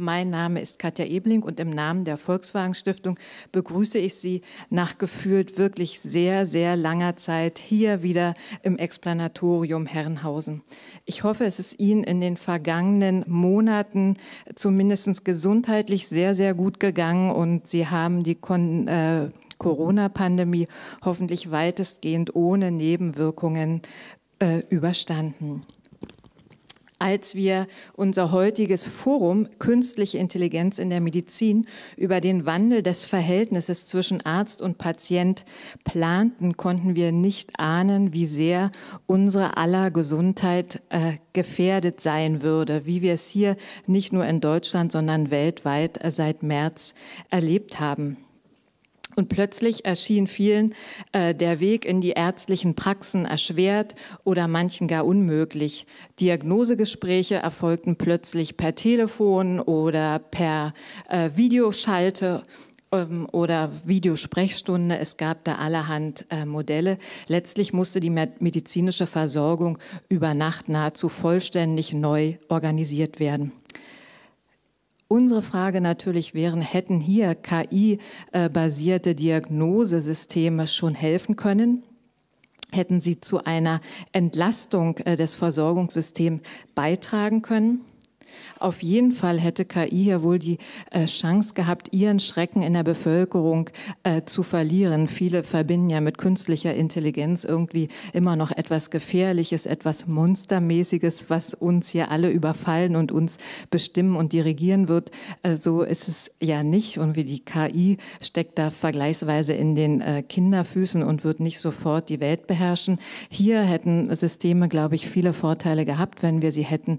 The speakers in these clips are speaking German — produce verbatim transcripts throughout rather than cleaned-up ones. Mein Name ist Katja Ebling und im Namen der Volkswagen Stiftung begrüße ich Sie nach gefühlt wirklich sehr, sehr langer Zeit hier wieder im Explanatorium Herrenhausen. Ich hoffe, es ist Ihnen in den vergangenen Monaten zumindest gesundheitlich sehr, sehr gut gegangen und Sie haben die Kon äh, Corona-Pandemie hoffentlich weitestgehend ohne Nebenwirkungen äh, überstanden. Als wir unser heutiges Forum Künstliche Intelligenz in der Medizin über den Wandel des Verhältnisses zwischen Arzt und Patient planten, konnten wir nicht ahnen, wie sehr unsere aller Gesundheit äh, gefährdet sein würde, wie wir es hier nicht nur in Deutschland, sondern weltweit äh, seit März erlebt haben. Und plötzlich erschien vielen äh, der Weg in die ärztlichen Praxen erschwert oder manchen gar unmöglich. Diagnosegespräche erfolgten plötzlich per Telefon oder per äh, Videoschalte ähm, oder Videosprechstunde. Es gab da allerhand äh, Modelle. Letztlich musste die medizinische Versorgung über Nacht nahezu vollständig neu organisiert werden. Unsere Frage natürlich wären, hätten hier K I-basierte Diagnosesysteme schon helfen können? Hätten sie zu einer Entlastung des Versorgungssystems beitragen können? Auf jeden Fall hätte K I hier wohl die Chance gehabt, ihren Schrecken in der Bevölkerung zu verlieren. Viele verbinden ja mit künstlicher Intelligenz irgendwie immer noch etwas Gefährliches, etwas Monstermäßiges, was uns hier alle überfallen und uns bestimmen und dirigieren wird. So ist es ja nicht. Und wie die K I steckt da vergleichsweise in den Kinderfüßen und wird nicht sofort die Welt beherrschen. Hier hätten Systeme, glaube ich, viele Vorteile gehabt, wenn wir sie hätten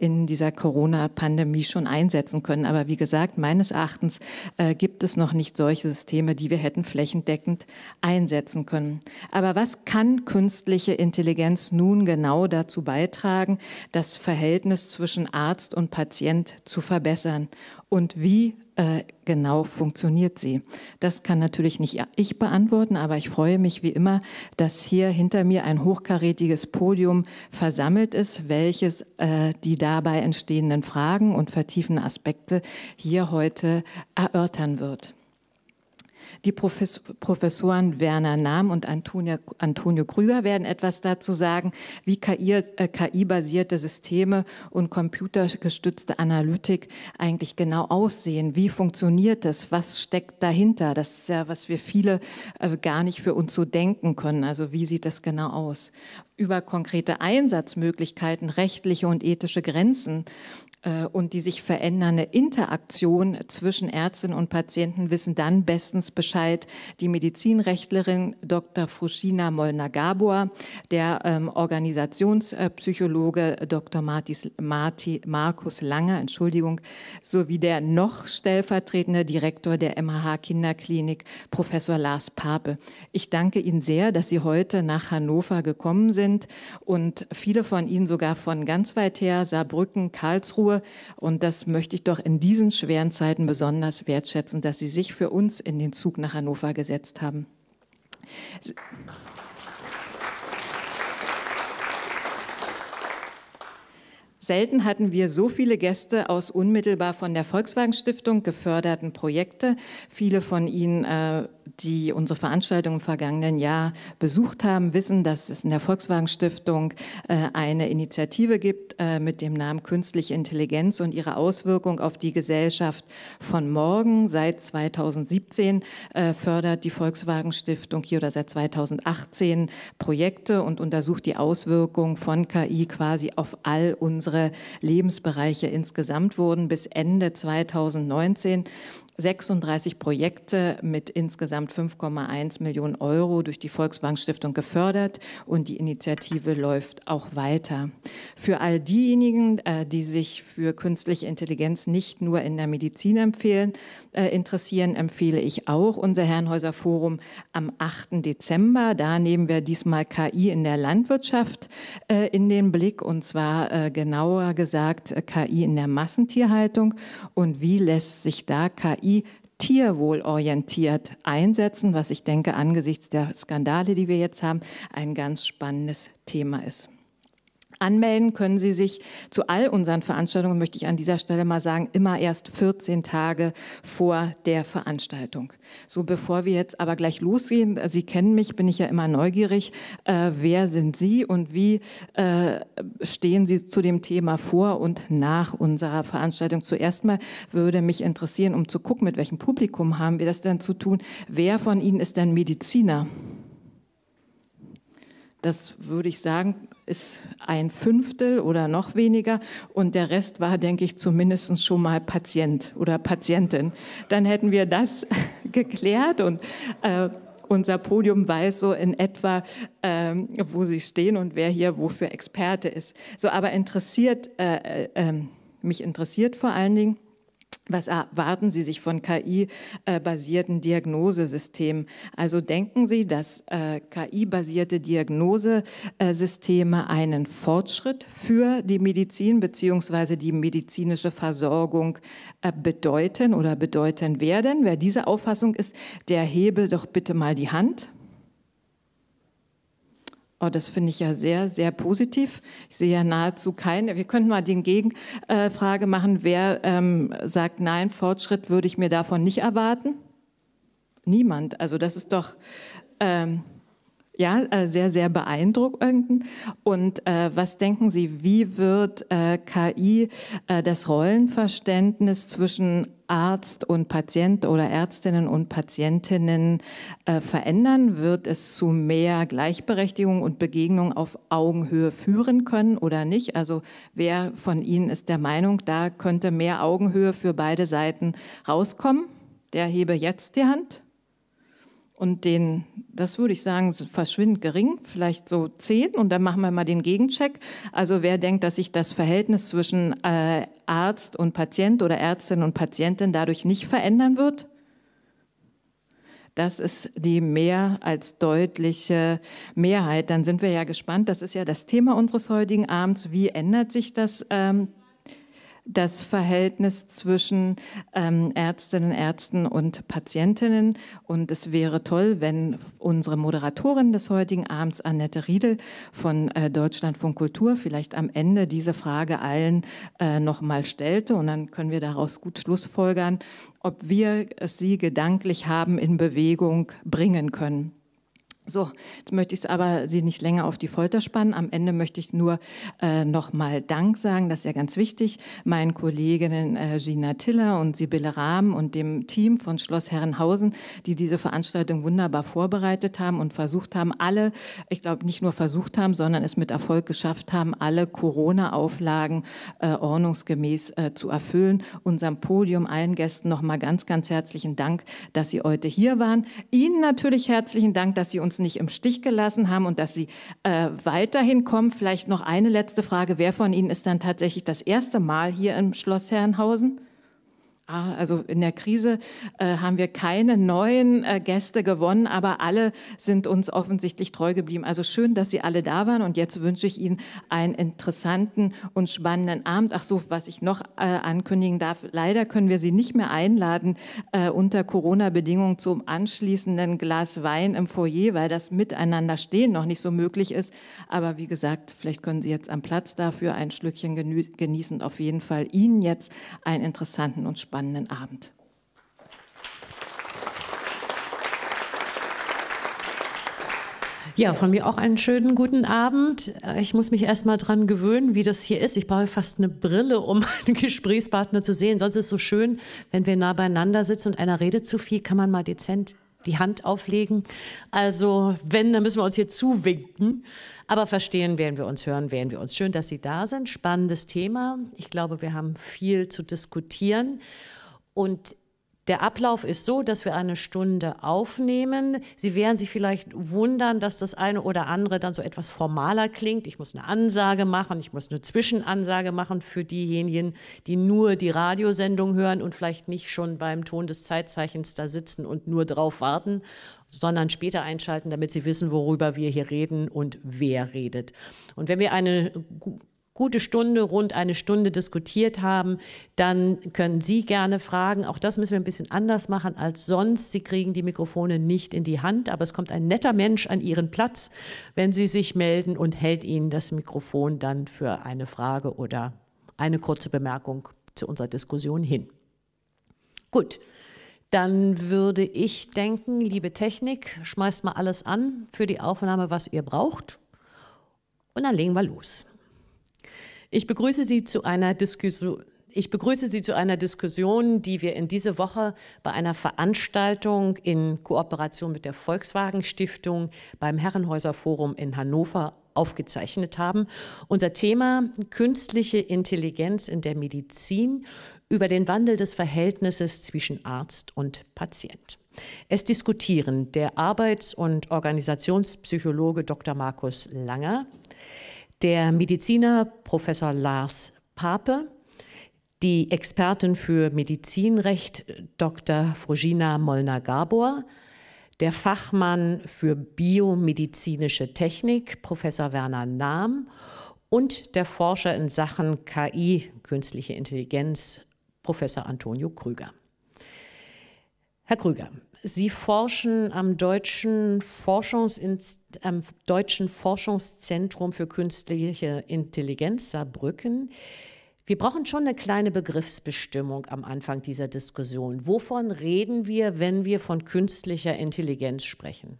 in dieser Corona-Pandemie schon einsetzen können. Aber wie gesagt, meines Erachtens äh, gibt es noch nicht solche Systeme, die wir hätten flächendeckend einsetzen können. Aber was kann künstliche Intelligenz nun genau dazu beitragen, das Verhältnis zwischen Arzt und Patient zu verbessern? Und wie äh, genau funktioniert sie? Das kann natürlich nicht ich beantworten, aber ich freue mich wie immer, dass hier hinter mir ein hochkarätiges Podium versammelt ist, welches äh, die dabei entstehenden Fragen und vertiefenden Aspekte hier heute erörtern wird. Die Profes- Professoren Werner Nahm und Antonio, Antonio Krüger werden etwas dazu sagen, wie K I-basierte Systeme und computergestützte Analytik eigentlich genau aussehen. Wie funktioniert das? Was steckt dahinter? Das ist ja, was wir viele äh, gar nicht für uns so denken können. Also wie sieht das genau aus? Über konkrete Einsatzmöglichkeiten, rechtliche und ethische Grenzen äh, und die sich verändernde Interaktion zwischen Ärzten und Patienten wissen dann bestens Bescheid die Medizinrechtlerin Doktor Fruzsina Molnár-Gábor, der ähm, Organisationspsychologe Doktor Martis, Marti, Markus Langer, Entschuldigung, sowie der noch stellvertretende Direktor der M H H Kinderklinik Professor Lars Pape. Ich danke Ihnen sehr, dass Sie heute nach Hannover gekommen sind. Sind und viele von Ihnen sogar von ganz weit her, Saarbrücken, Karlsruhe. Und das möchte ich doch in diesen schweren Zeiten besonders wertschätzen, dass Sie sich für uns in den Zug nach Hannover gesetzt haben. Selten hatten wir so viele Gäste aus unmittelbar von der Volkswagen Stiftung geförderten Projekte. Viele von Ihnen, äh, die unsere Veranstaltung im vergangenen Jahr besucht haben, wissen, dass es in der Volkswagen Stiftung äh, eine Initiative gibt äh, mit dem Namen Künstliche Intelligenz und ihre Auswirkung auf die Gesellschaft von morgen. Seit zweitausendsiebzehn äh, fördert die Volkswagen Stiftung hier oder seit zweitausendachtzehn Projekte und untersucht die Auswirkung von K I quasi auf all unsere Lebensbereiche. Insgesamt wurden bis Ende zweitausendneunzehn sechsunddreißig Projekte mit insgesamt fünf Komma eins Millionen Euro durch die Volkswagen Stiftung gefördert und die Initiative läuft auch weiter. Für all diejenigen, die sich für künstliche Intelligenz nicht nur in der Medizin empfehlen, äh, interessieren, empfehle ich auch unser Herrenhäuser Forum am achten Dezember. Da nehmen wir diesmal K I in der Landwirtschaft äh, in den Blick und zwar äh, genauer gesagt äh, K I in der Massentierhaltung und wie lässt sich da K I tierwohlorientiert einsetzen, was ich denke angesichts der Skandale, die wir jetzt haben, ein ganz spannendes Thema ist. Anmelden können Sie sich zu all unseren Veranstaltungen, möchte ich an dieser Stelle mal sagen, immer erst vierzehn Tage vor der Veranstaltung. So, bevor wir jetzt aber gleich losgehen, Sie kennen mich, bin ich ja immer neugierig. Äh, wer sind Sie und wie äh, stehen Sie zu dem Thema vor und nach unserer Veranstaltung? Zuerst mal würde mich interessieren, um zu gucken, mit welchem Publikum haben wir das denn zu tun. Wer von Ihnen ist denn Mediziner? Das würde ich sagen, ist ein Fünftel oder noch weniger. Und der Rest war, denke ich, zumindest schon mal Patient oder Patientin. Dann hätten wir das geklärt und äh, unser Podium weiß so in etwa, ähm, wo sie stehen und wer hier wofür Experte ist. So, aber interessiert, äh, äh, mich interessiert vor allen Dingen, was erwarten Sie sich von K I-basierten Diagnosesystemen? Also denken Sie, dass äh, K I-basierte Diagnosesysteme einen Fortschritt für die Medizin bzw. die medizinische Versorgung äh, bedeuten oder bedeuten werden? Wer dieser Auffassung ist, der hebe doch bitte mal die Hand. Oh, das finde ich ja sehr, sehr positiv. Ich sehe ja nahezu keine. Wir könnten mal die Gegenfrage machen. Wer ähm, sagt, nein, Fortschritt würde ich mir davon nicht erwarten? Niemand. Also das ist doch ähm, ja, sehr, sehr beeindruckend. Und äh, was denken Sie, wie wird äh, K I äh, das Rollenverständnis zwischen Arzt und Patient oder Ärztinnen und Patientinnen äh, verändern? Wird es zu mehr Gleichberechtigung und Begegnung auf Augenhöhe führen können oder nicht? Also wer von Ihnen ist der Meinung, da könnte mehr Augenhöhe für beide Seiten rauskommen? Der hebe jetzt die Hand. Und den, das würde ich sagen, verschwindend gering, vielleicht so zehn. Und dann machen wir mal den Gegencheck. Also wer denkt, dass sich das Verhältnis zwischen äh, Arzt und Patient oder Ärztin und Patientin dadurch nicht verändern wird? Das ist die mehr als deutliche Mehrheit. Dann sind wir ja gespannt. Das ist ja das Thema unseres heutigen Abends. Wie ändert sich das ähm, das Verhältnis zwischen ähm, Ärztinnen, Ärzten und Patientinnen. Und es wäre toll, wenn unsere Moderatorin des heutigen Abends, Annette Riedel von äh, Deutschlandfunk Kultur, vielleicht am Ende diese Frage allen äh, nochmal stellte. Und dann können wir daraus gut schlussfolgern, ob wir sie gedanklich haben in Bewegung bringen können. So, jetzt möchte ich es aber Sie nicht länger auf die Folter spannen. Am Ende möchte ich nur äh, nochmal Dank sagen, das ist ja ganz wichtig, meinen Kolleginnen äh, Gina Tiller und Sibylle Rahm und dem Team von Schloss Herrenhausen, die diese Veranstaltung wunderbar vorbereitet haben und versucht haben, alle, ich glaube nicht nur versucht haben, sondern es mit Erfolg geschafft haben, alle Corona-Auflagen äh, ordnungsgemäß äh, zu erfüllen. Unserem Podium, allen Gästen nochmal ganz, ganz herzlichen Dank, dass Sie heute hier waren. Ihnen natürlich herzlichen Dank, dass Sie uns nicht im Stich gelassen haben und dass Sie äh, weiterhin kommen. Vielleicht noch eine letzte Frage. Wer von Ihnen ist dann tatsächlich das erste Mal hier im Schloss Herrenhausen? Ah, also in der Krise äh, haben wir keine neuen äh, Gäste gewonnen, aber alle sind uns offensichtlich treu geblieben. Also schön, dass Sie alle da waren und jetzt wünsche ich Ihnen einen interessanten und spannenden Abend. Ach so, was ich noch äh, ankündigen darf, leider können wir Sie nicht mehr einladen äh, unter Corona-Bedingungen zum anschließenden Glas Wein im Foyer, weil das Miteinanderstehen noch nicht so möglich ist. Aber wie gesagt, vielleicht können Sie jetzt am Platz dafür ein Schlückchen genießen. Auf jeden Fall Ihnen jetzt einen interessanten und spannenden spannenden Abend. Ja, von mir auch einen schönen guten Abend. Ich muss mich erst mal dran gewöhnen, wie das hier ist. Ich brauche fast eine Brille, um einen Gesprächspartner zu sehen. Sonst ist es so schön, wenn wir nah beieinander sitzen und einer redet zu viel, kann man mal dezent die Hand auflegen. Also wenn, dann müssen wir uns hier zuwinken. Aber verstehen werden wir uns, hören werden wir uns. Schön, dass Sie da sind. Spannendes Thema. Ich glaube, wir haben viel zu diskutieren. Und der Ablauf ist so, dass wir eine Stunde aufnehmen. Sie werden sich vielleicht wundern, dass das eine oder andere dann so etwas formaler klingt. Ich muss eine Ansage machen, ich muss eine Zwischenansage machen für diejenigen, die nur die Radiosendung hören und vielleicht nicht schon beim Ton des Zeitzeichens da sitzen und nur drauf warten, sondern später einschalten, damit Sie wissen, worüber wir hier reden und wer redet. Und wenn wir eine gute Stunde, rund eine Stunde diskutiert haben, dann können Sie gerne fragen. Auch das müssen wir ein bisschen anders machen als sonst. Sie kriegen die Mikrofone nicht in die Hand, aber es kommt ein netter Mensch an Ihren Platz, wenn Sie sich melden und hält Ihnen das Mikrofon dann für eine Frage oder eine kurze Bemerkung zu unserer Diskussion hin. Gut, dann würde ich denken, liebe Technik, schmeißt mal alles an für die Aufnahme, was ihr braucht, und dann legen wir los. Ich begrüße Sie zu einer Diskussion. Ich begrüße Sie zu einer Diskussion, die wir in dieser Woche bei einer Veranstaltung in Kooperation mit der Volkswagen Stiftung beim Herrenhäuser Forum in Hannover aufgezeichnet haben. Unser Thema: Künstliche Intelligenz in der Medizin, über den Wandel des Verhältnisses zwischen Arzt und Patient. Es diskutieren der Arbeits- und Organisationspsychologe Doktor Markus Langer, der Mediziner Professor Lars Pape, die Expertin für Medizinrecht Doktor Fruzsina Molnár-Gábor, der Fachmann für biomedizinische Technik Professor Werner Nahm und der Forscher in Sachen K I, künstliche Intelligenz, Professor Antonio Krüger. Herr Krüger, Sie forschen am Deutschen, am Deutschen Forschungszentrum für Künstliche Intelligenz Saarbrücken. Wir brauchen schon eine kleine Begriffsbestimmung am Anfang dieser Diskussion. Wovon reden wir, wenn wir von künstlicher Intelligenz sprechen?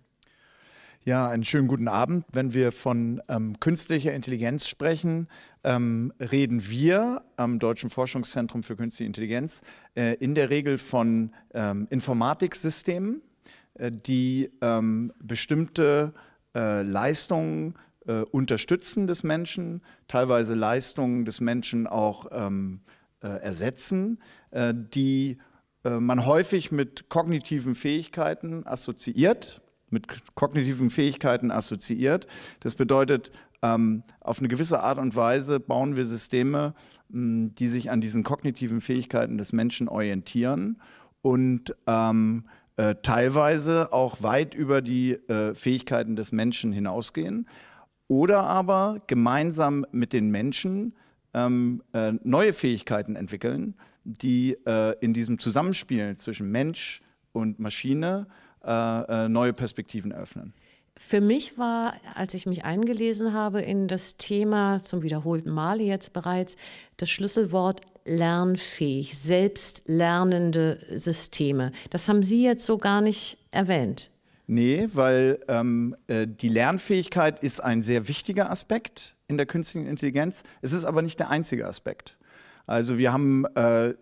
Ja, einen schönen guten Abend. Wenn wir von ähm, künstlicher Intelligenz sprechen, ähm, reden wir am Deutschen Forschungszentrum für Künstliche Intelligenz äh, in der Regel von ähm, Informatiksystemen, äh, die ähm, bestimmte äh, Leistungen äh, unterstützen des Menschen, teilweise Leistungen des Menschen auch ähm, äh, ersetzen, äh, die äh, man häufig mit kognitiven Fähigkeiten assoziiert. mit kognitiven Fähigkeiten assoziiert. Das bedeutet, ähm, auf eine gewisse Art und Weise bauen wir Systeme, mh, die sich an diesen kognitiven Fähigkeiten des Menschen orientieren und ähm, äh, teilweise auch weit über die äh, Fähigkeiten des Menschen hinausgehen oder aber gemeinsam mit den Menschen ähm, äh, neue Fähigkeiten entwickeln, die äh, in diesem Zusammenspiel zwischen Mensch und Maschine neue Perspektiven eröffnen. Für mich war, als ich mich eingelesen habe in das Thema, zum wiederholten Male jetzt bereits, das Schlüsselwort lernfähig, selbstlernende Systeme. Das haben Sie jetzt so gar nicht erwähnt. Nee, weil ähm, die Lernfähigkeit ist ein sehr wichtiger Aspekt in der künstlichen Intelligenz. Es ist aber nicht der einzige Aspekt. Also wir haben äh,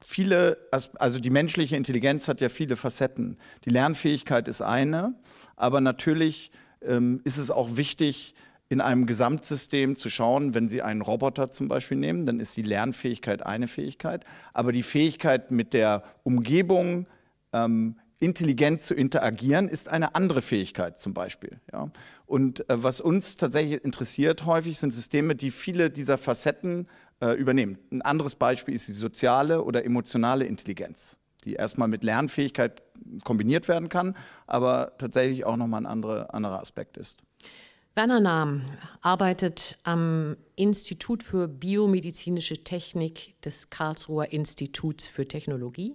viele, also die menschliche Intelligenz hat ja viele Facetten. Die Lernfähigkeit ist eine, aber natürlich ähm, ist es auch wichtig, in einem Gesamtsystem zu schauen, wenn Sie einen Roboter zum Beispiel nehmen, dann ist die Lernfähigkeit eine Fähigkeit, aber die Fähigkeit, mit der Umgebung ähm, intelligent zu interagieren, ist eine andere Fähigkeit zum Beispiel. Ja? Und äh, was uns tatsächlich interessiert häufig, sind Systeme, die viele dieser Facetten übernehmen. Ein anderes Beispiel ist die soziale oder emotionale Intelligenz, die erstmal mit Lernfähigkeit kombiniert werden kann, aber tatsächlich auch nochmal ein anderer, anderer Aspekt ist. Werner Nahm arbeitet am Institut für biomedizinische Technik des Karlsruher Instituts für Technologie.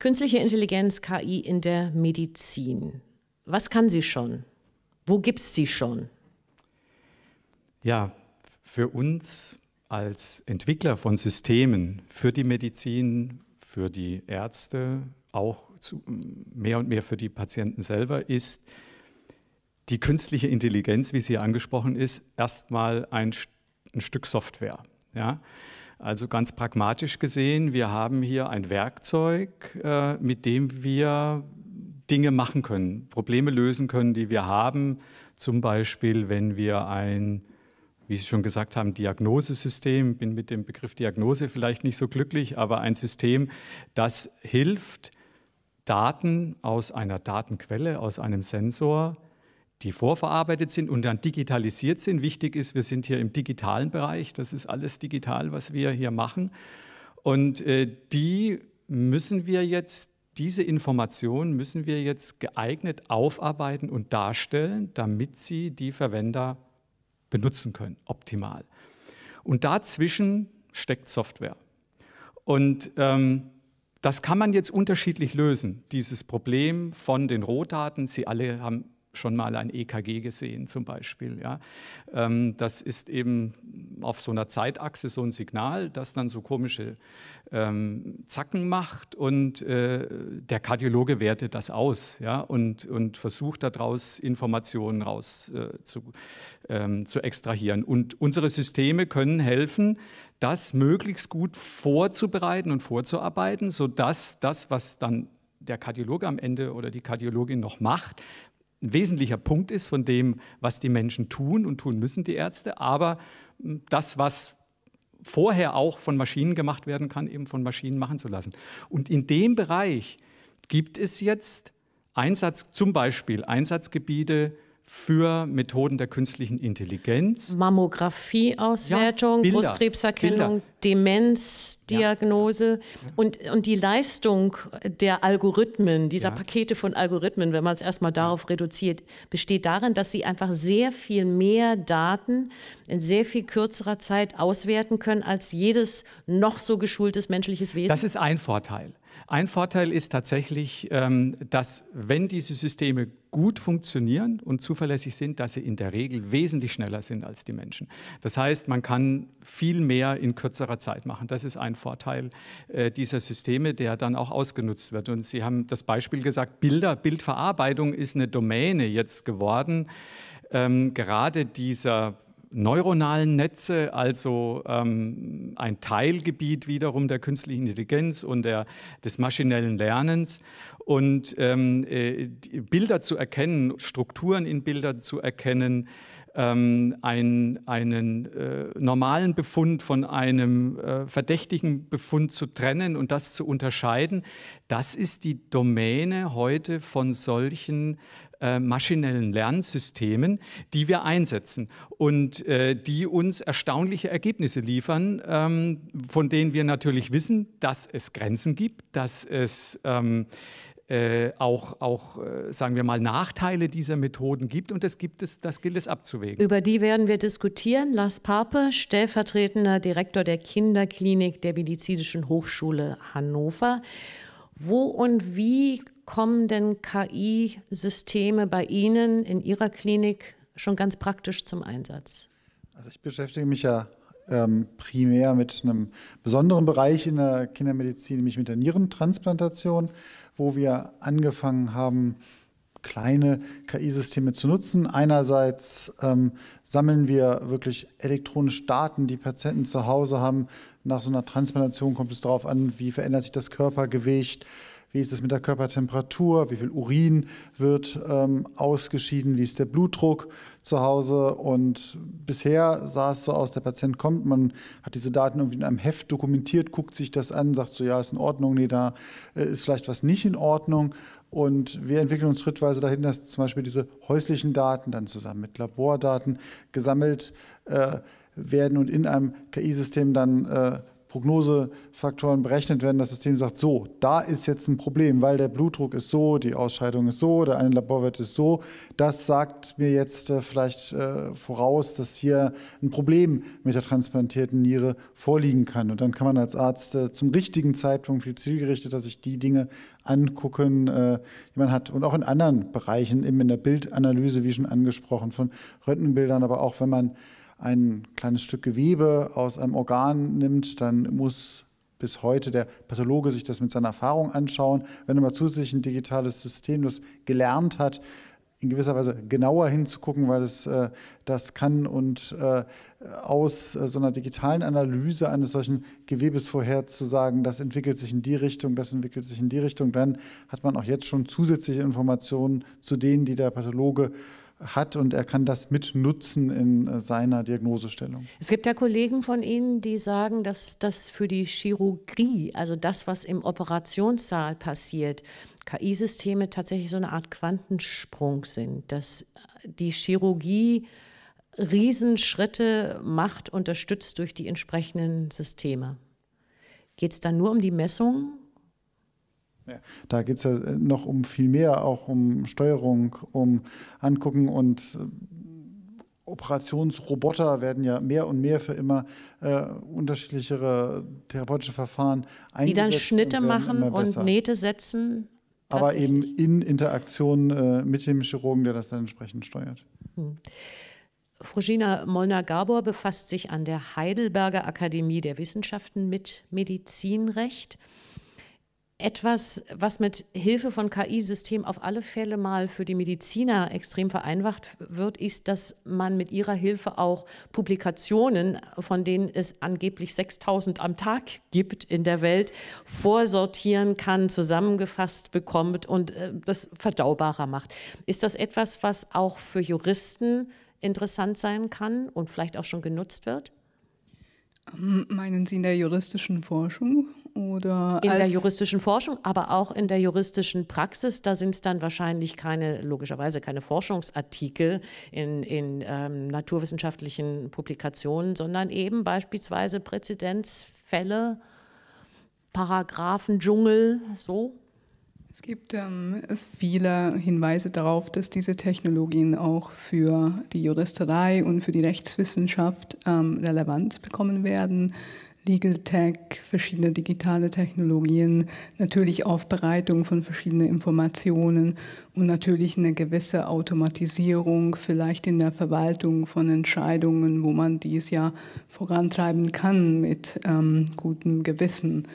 Künstliche Intelligenz, K I in der Medizin. Was kann sie schon? Wo gibt es sie schon? Ja, für uns als Entwickler von Systemen für die Medizin, für die Ärzte, auch zu, mehr und mehr für die Patienten selber, ist die künstliche Intelligenz, wie sie angesprochen ist, erstmal ein, ein Stück Software. Ja? Also ganz pragmatisch gesehen, wir haben hier ein Werkzeug, äh, mit dem wir Dinge machen können, Probleme lösen können, die wir haben. Zum Beispiel, wenn wir ein, wie Sie schon gesagt haben, Diagnosesystem, bin mit dem Begriff Diagnose vielleicht nicht so glücklich, aber ein System, das hilft, Daten aus einer Datenquelle, aus einem Sensor, die vorverarbeitet sind und dann digitalisiert sind. Wichtig ist, wir sind hier im digitalen Bereich, das ist alles digital, was wir hier machen. Und äh, die müssen wir jetzt, diese Informationen müssen wir jetzt geeignet aufarbeiten und darstellen, damit sie die Verwender benutzen können, optimal. Und dazwischen steckt Software. Und ähm, das kann man jetzt unterschiedlich lösen, dieses Problem von den Rohdaten. Sie alle haben schon mal ein E K G gesehen zum Beispiel. Ja. Ähm, das ist eben auf so einer Zeitachse so ein Signal, das dann so komische ähm, Zacken macht, und äh, der Kardiologe wertet das aus, ja, und, und versucht daraus Informationen raus äh, zu, ähm, zu extrahieren. Und unsere Systeme können helfen, das möglichst gut vorzubereiten und vorzuarbeiten, sodass das, was dann der Kardiologe am Ende oder die Kardiologin noch macht, ein wesentlicher Punkt ist von dem, was die Menschen tun und tun müssen, die Ärzte, aber das, was vorher auch von Maschinen gemacht werden kann, eben von Maschinen machen zu lassen. Und in dem Bereich gibt es jetzt Einsatz, zum Beispiel Einsatzgebiete für Methoden der künstlichen Intelligenz. Mammografieauswertung, ja, Brustkrebserkennung, Bilder. Demenzdiagnose, ja. und, und die Leistung der Algorithmen, dieser ja. Pakete von Algorithmen, wenn man es erstmal darauf ja. reduziert, besteht darin, dass sie einfach sehr viel mehr Daten in sehr viel kürzerer Zeit auswerten können als jedes noch so geschultes menschliches Wesen. Das ist ein Vorteil. Ein Vorteil ist tatsächlich, dass, wenn diese Systeme gut funktionieren und zuverlässig sind, dass sie in der Regel wesentlich schneller sind als die Menschen. Das heißt, man kann viel mehr in kürzerer Zeit machen. Das ist ein Vorteil dieser Systeme, der dann auch ausgenutzt wird. Und Sie haben das Beispiel gesagt, Bilder, Bildverarbeitung ist eine Domäne jetzt geworden, gerade dieser neuronalen Netze, also ähm, ein Teilgebiet wiederum der künstlichen Intelligenz und der, des maschinellen Lernens. Und ähm, äh, Bilder zu erkennen, Strukturen in Bildern zu erkennen, ähm, ein, einen äh, normalen Befund von einem äh, verdächtigen Befund zu trennen und das zu unterscheiden, das ist die Domäne heute von solchen Äh, maschinellen Lernsystemen, die wir einsetzen und äh, die uns erstaunliche Ergebnisse liefern, ähm, von denen wir natürlich wissen, dass es Grenzen gibt, dass es ähm, äh, auch, auch äh, sagen wir mal, Nachteile dieser Methoden gibt, und das, gibt es, das gilt es abzuwägen. Über die werden wir diskutieren. Lars Pape, stellvertretender Direktor der Kinderklinik der Medizinischen Hochschule Hannover. Wo und wie kommen denn K I-Systeme bei Ihnen in Ihrer Klinik schon ganz praktisch zum Einsatz? Also ich beschäftige mich ja ähm, primär mit einem besonderen Bereich in der Kindermedizin, nämlich mit der Nierentransplantation, wo wir angefangen haben, kleine K I-Systeme zu nutzen. Einerseits ähm, sammeln wir wirklich elektronisch Daten, die Patienten zu Hause haben. Nach so einer Transplantation kommt es darauf an, wie verändert sich das Körpergewicht, wie ist es mit der Körpertemperatur, wie viel Urin wird ähm, ausgeschieden, wie ist der Blutdruck zu Hause. Und bisher sah es so aus, der Patient kommt, man hat diese Daten irgendwie in einem Heft dokumentiert, guckt sich das an, sagt so, ja, ist in Ordnung, nee, da ist vielleicht was nicht in Ordnung. Und wir entwickeln uns schrittweise dahin, dass zum Beispiel diese häuslichen Daten dann zusammen mit Labordaten gesammelt äh, werden und in einem K I-System dann äh, Prognosefaktoren berechnet werden. Das System sagt, so, da ist jetzt ein Problem, weil der Blutdruck ist so, die Ausscheidung ist so, der eine Laborwert ist so. Das sagt mir jetzt äh, vielleicht äh, voraus, dass hier ein Problem mit der transplantierten Niere vorliegen kann. Und dann kann man als Arzt äh, zum richtigen Zeitpunkt viel zielgerichteter sich die Dinge angucken, äh, die man hat. Und auch in anderen Bereichen, eben in der Bildanalyse, wie schon angesprochen, von Röntgenbildern, aber auch wenn man ein kleines Stück Gewebe aus einem Organ nimmt, dann muss bis heute der Pathologe sich das mit seiner Erfahrung anschauen. Wenn aber zusätzlich ein digitales System das gelernt hat, in gewisser Weise genauer hinzugucken, weil es äh, das kann, und äh, aus äh, so einer digitalen Analyse eines solchen Gewebes vorherzusagen, das entwickelt sich in die Richtung, das entwickelt sich in die Richtung, dann hat man auch jetzt schon zusätzliche Informationen zu denen, die der Pathologe hat, und er kann das mitnutzen in seiner Diagnosestellung. Es gibt ja Kollegen von Ihnen, die sagen, dass das für die Chirurgie, also das, was im Operationssaal passiert, K I-Systeme tatsächlich so eine Art Quantensprung sind, dass die Chirurgie Riesenschritte macht, unterstützt durch die entsprechenden Systeme. Geht es dann nur um die Messung? Da geht es ja noch um viel mehr, auch um Steuerung, um Angucken und Operationsroboter werden ja mehr und mehr für immer äh, unterschiedlichere therapeutische Verfahren eingesetzt. Die dann Schnitte machen und Nähte setzen. Aber eben in Interaktion äh, mit dem Chirurgen, der das dann entsprechend steuert. Hm. Fruzsina Molnár-Gábor befasst sich an der Heidelberger Akademie der Wissenschaften mit Medizinrecht. Etwas, was mit Hilfe von K I-Systemen auf alle Fälle mal für die Mediziner extrem vereinfacht wird, ist, dass man mit ihrer Hilfe auch Publikationen, von denen es angeblich sechstausend am Tag gibt in der Welt, vorsortieren kann, zusammengefasst bekommt und äh, das verdaubarer macht. Ist das etwas, was auch für Juristen interessant sein kann und vielleicht auch schon genutzt wird? Meinen Sie in der juristischen Forschung? Oder in der juristischen Forschung, aber auch in der juristischen Praxis, da sind es dann wahrscheinlich keine, logischerweise keine Forschungsartikel in, in ähm, naturwissenschaftlichen Publikationen, sondern eben beispielsweise Präzedenzfälle, Paragraphen, Dschungel, so. Es gibt ähm, viele Hinweise darauf, dass diese Technologien auch für die Juristerei und für die Rechtswissenschaft ähm, Relevanz bekommen werden. Legal Tech, verschiedene digitale Technologien, natürlich Aufbereitung von verschiedenen Informationen und natürlich eine gewisse Automatisierung, vielleicht in der Verwaltung von Entscheidungen, wo man dies ja vorantreiben kann mit ähm, gutem Gewissen.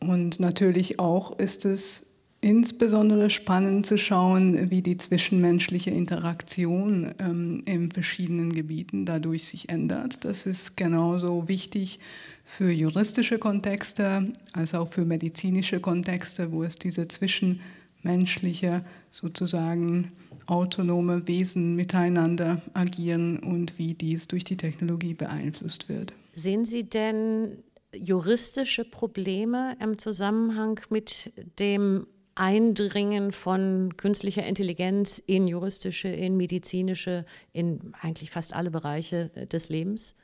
Und natürlich auch ist es insbesondere spannend zu schauen, wie die zwischenmenschliche Interaktion ähm, in verschiedenen Gebieten dadurch sich ändert. Das ist genauso wichtig für juristische Kontexte als auch für medizinische Kontexte, wo es diese zwischenmenschliche, sozusagen autonome Wesen miteinander agieren und wie dies durch die Technologie beeinflusst wird. Sehen Sie denn juristische Probleme im Zusammenhang mit dem Eindringen von künstlicher Intelligenz in juristische, in medizinische, in eigentlich fast alle Bereiche des Lebens?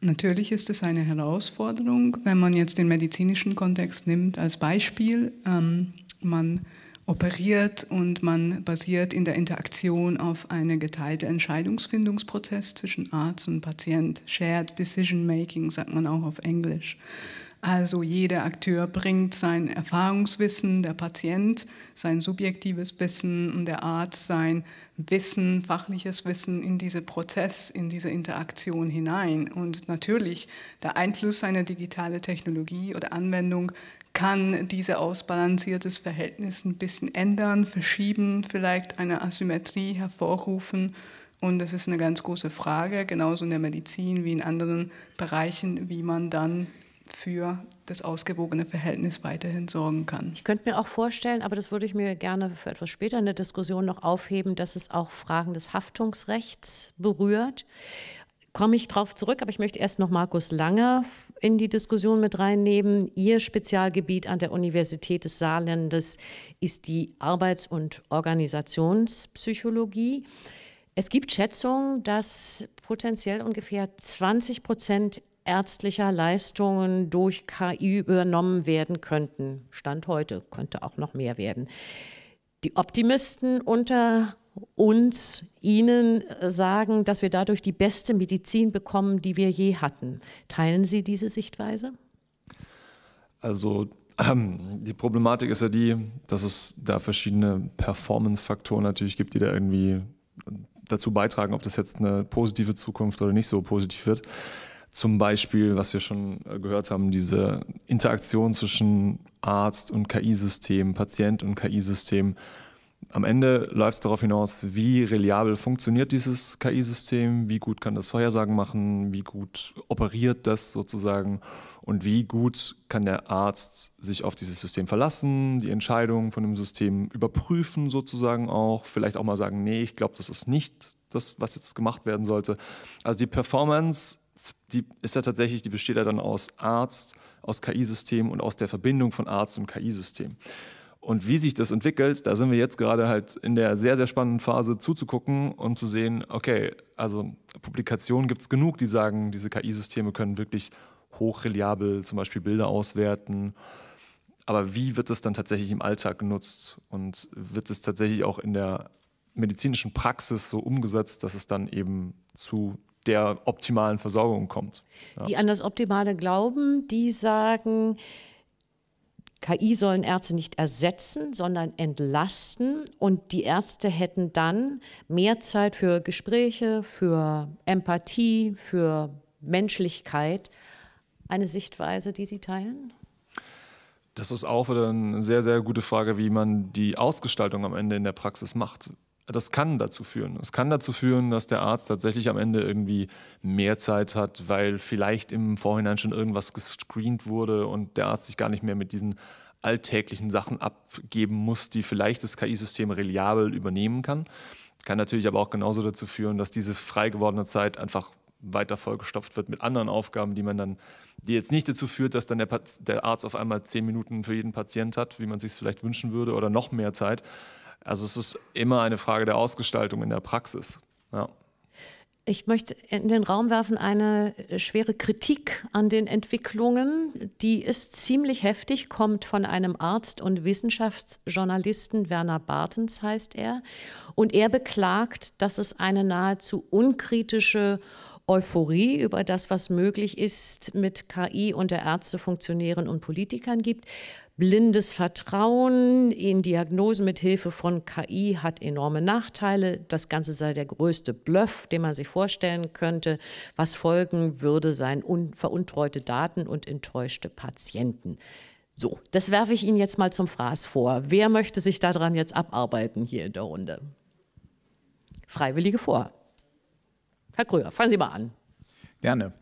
Natürlich ist es eine Herausforderung, wenn man jetzt den medizinischen Kontext nimmt als Beispiel. Ähm, man operiert und man basiert in der Interaktion auf einem geteilten Entscheidungsfindungsprozess zwischen Arzt und Patient. Shared Decision Making sagt man auch auf Englisch. Also jeder Akteur bringt sein Erfahrungswissen, der Patient sein subjektives Wissen und der Arzt sein Wissen, fachliches Wissen in diesen Prozess, in diese Interaktion hinein. Und natürlich, der Einfluss einer digitalen Technologie oder Anwendung kann dieses ausbalanciertes Verhältnis ein bisschen ändern, verschieben, vielleicht eine Asymmetrie hervorrufen. Und das ist eine ganz große Frage, genauso in der Medizin wie in anderen Bereichen, wie man dann für das ausgewogene Verhältnis weiterhin sorgen kann. Ich könnte mir auch vorstellen, aber das würde ich mir gerne für etwas später in der Diskussion noch aufheben, dass es auch Fragen des Haftungsrechts berührt. Komme ich darauf zurück, aber ich möchte erst noch Markus Langer in die Diskussion mit reinnehmen. Ihr Spezialgebiet an der Universität des Saarlandes ist die Arbeits- und Organisationspsychologie. Es gibt Schätzungen, dass potenziell ungefähr zwanzig Prozent ärztlicher Leistungen durch K I übernommen werden könnten. Stand heute könnte auch noch mehr werden. Die Optimisten unter uns, Ihnen sagen, dass wir dadurch die beste Medizin bekommen, die wir je hatten. Teilen Sie diese Sichtweise? Also ähm, die Problematik ist ja die, dass es da verschiedene Performance-Faktoren natürlich gibt, die da irgendwie dazu beitragen, ob das jetzt eine positive Zukunft oder nicht so positiv wird. Zum Beispiel, was wir schon gehört haben, diese Interaktion zwischen Arzt und K I-System, Patient und K I-System. Am Ende läuft es darauf hinaus, wie reliabel funktioniert dieses K I-System, wie gut kann das Vorhersagen machen, wie gut operiert das sozusagen und wie gut kann der Arzt sich auf dieses System verlassen, die Entscheidungen von dem System überprüfen sozusagen auch, vielleicht auch mal sagen, nee, ich glaube, das ist nicht das, was jetzt gemacht werden sollte. Also die Performance, die ist ja tatsächlich, die besteht ja dann aus Arzt, aus K I-System und aus der Verbindung von Arzt und K I-System. Und wie sich das entwickelt, da sind wir jetzt gerade halt in der sehr, sehr spannenden Phase zuzugucken und zu sehen, okay, also Publikationen gibt es genug, die sagen, diese K I-Systeme können wirklich hochreliabel zum Beispiel Bilder auswerten. Aber wie wird das dann tatsächlich im Alltag genutzt? Und wird es tatsächlich auch in der medizinischen Praxis so umgesetzt, dass es dann eben zu der optimalen Versorgung kommt. Ja. Die an das Optimale glauben, die sagen, K I sollen Ärzte nicht ersetzen, sondern entlasten, und die Ärzte hätten dann mehr Zeit für Gespräche, für Empathie, für Menschlichkeit. Eine Sichtweise, die Sie teilen? Das ist auch wieder eine sehr, sehr gute Frage, wie man die Ausgestaltung am Ende in der Praxis macht. Das kann dazu führen. Es kann dazu führen, dass der Arzt tatsächlich am Ende irgendwie mehr Zeit hat, weil vielleicht im Vorhinein schon irgendwas gescreent wurde und der Arzt sich gar nicht mehr mit diesen alltäglichen Sachen abgeben muss, die vielleicht das K I-System reliabel übernehmen kann. Kann natürlich aber auch genauso dazu führen, dass diese frei gewordene Zeit einfach weiter vollgestopft wird mit anderen Aufgaben, die man dann, die jetzt nicht dazu führt, dass dann der, der Arzt auf einmal zehn Minuten für jeden Patient hat, wie man sich es vielleicht wünschen würde, oder noch mehr Zeit. Also es ist immer eine Frage der Ausgestaltung in der Praxis. Ja. Ich möchte in den Raum werfen eine schwere Kritik an den Entwicklungen. Die ist ziemlich heftig, kommt von einem Arzt und Wissenschaftsjournalisten, Werner Bartens heißt er. Und er beklagt, dass es eine nahezu unkritische Euphorie über das, was möglich ist, mit K I unter Ärzte, Funktionären und Politikern gibt. Blindes Vertrauen in Diagnosen mit Hilfe von K I hat enorme Nachteile. Das Ganze sei der größte Bluff, den man sich vorstellen könnte. Was folgen würde, seien veruntreute Daten und enttäuschte Patienten. So, das werfe ich Ihnen jetzt mal zum Fraß vor. Wer möchte sich daran jetzt abarbeiten hier in der Runde? Freiwillige vor. Herr Krüger, fangen Sie mal an. Gerne.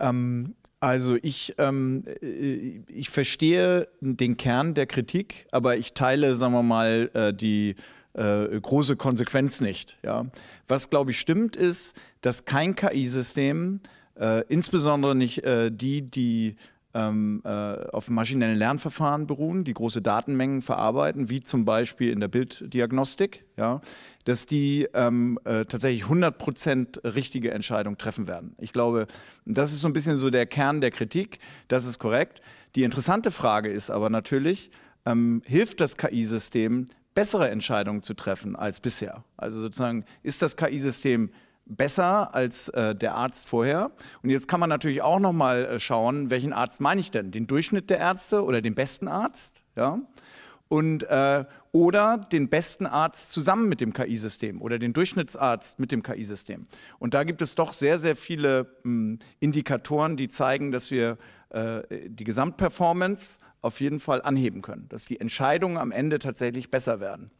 Ähm Also ich, ähm, ich verstehe den Kern der Kritik, aber ich teile, sagen wir mal, die äh, große Konsequenz nicht. Ja? Was, glaube ich, stimmt, ist, dass kein K I-System, äh, insbesondere nicht äh, die, die ähm, äh, auf maschinellen Lernverfahren beruhen, die große Datenmengen verarbeiten, wie zum Beispiel in der Bilddiagnostik, ja, dass die ähm, äh, tatsächlich hundert Prozent richtige Entscheidungen treffen werden. Ich glaube, das ist so ein bisschen so der Kern der Kritik, das ist korrekt. Die interessante Frage ist aber natürlich, ähm, hilft das K I-System, bessere Entscheidungen zu treffen als bisher? Also sozusagen, ist das K I-System besser als äh, der Arzt vorher? Und jetzt kann man natürlich auch nochmal äh, schauen, welchen Arzt meine ich denn? Den Durchschnitt der Ärzte oder den besten Arzt? Ja? Und, äh, oder den besten Arzt zusammen mit dem K I-System oder den Durchschnittsarzt mit dem K I-System. Und da gibt es doch sehr, sehr viele mh, Indikatoren, die zeigen, dass wir äh, die Gesamtperformance auf jeden Fall anheben können, dass die Entscheidungen am Ende tatsächlich besser werden.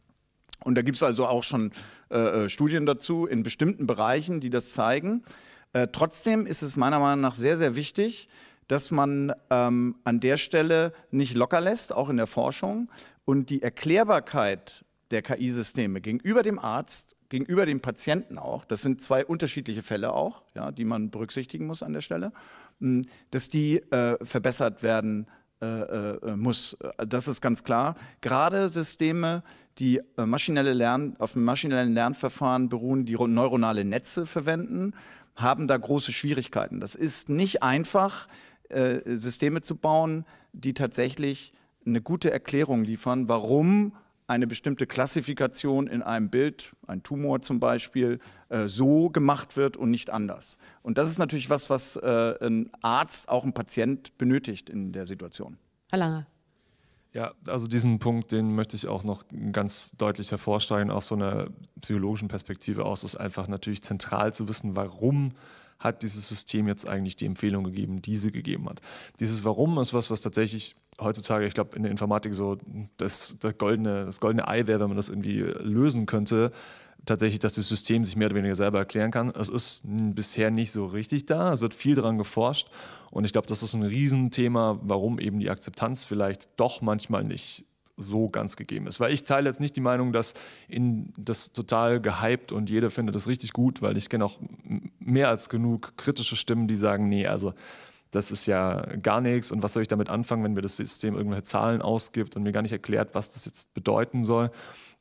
Und da gibt es also auch schon äh, Studien dazu in bestimmten Bereichen, die das zeigen. Äh, trotzdem ist es meiner Meinung nach sehr, sehr wichtig, dass man ähm, an der Stelle nicht locker lässt, auch in der Forschung. Und die Erklärbarkeit der K I-Systeme gegenüber dem Arzt, gegenüber dem Patienten auch, das sind zwei unterschiedliche Fälle auch, ja, die man berücksichtigen muss an der Stelle, mh, dass die äh, verbessert werden äh, muss. Das ist ganz klar. Gerade Systeme, die maschinelle Lern, auf maschinellen Lernverfahren beruhen, die neuronale Netze verwenden, haben da große Schwierigkeiten. Das ist nicht einfach, äh, Systeme zu bauen, die tatsächlich eine gute Erklärung liefern, warum eine bestimmte Klassifikation in einem Bild, ein Tumor zum Beispiel, äh, so gemacht wird und nicht anders. Und das ist natürlich was, was äh, ein Arzt, auch ein Patient benötigt in der Situation. Herr Langer. Ja, also diesen Punkt, den möchte ich auch noch ganz deutlich hervorstreichen, aus so einer psychologischen Perspektive aus. Es ist einfach natürlich zentral zu wissen, warum hat dieses System jetzt eigentlich die Empfehlung gegeben, die sie gegeben hat. Dieses Warum ist was, was tatsächlich heutzutage, ich glaube, in der Informatik so das, das, goldene, das goldene Ei wäre, wenn man das irgendwie lösen könnte. Tatsächlich, dass das System sich mehr oder weniger selber erklären kann. Es ist bisher nicht so richtig da, es wird viel daran geforscht und ich glaube, das ist ein Riesenthema, warum eben die Akzeptanz vielleicht doch manchmal nicht so ganz gegeben ist. Weil ich teile jetzt nicht die Meinung, dass in das total gehypt und jeder findet das richtig gut, weil ich kenne auch mehr als genug kritische Stimmen, die sagen, nee, also das ist ja gar nichts und was soll ich damit anfangen, wenn mir das System irgendwelche Zahlen ausgibt und mir gar nicht erklärt, was das jetzt bedeuten soll.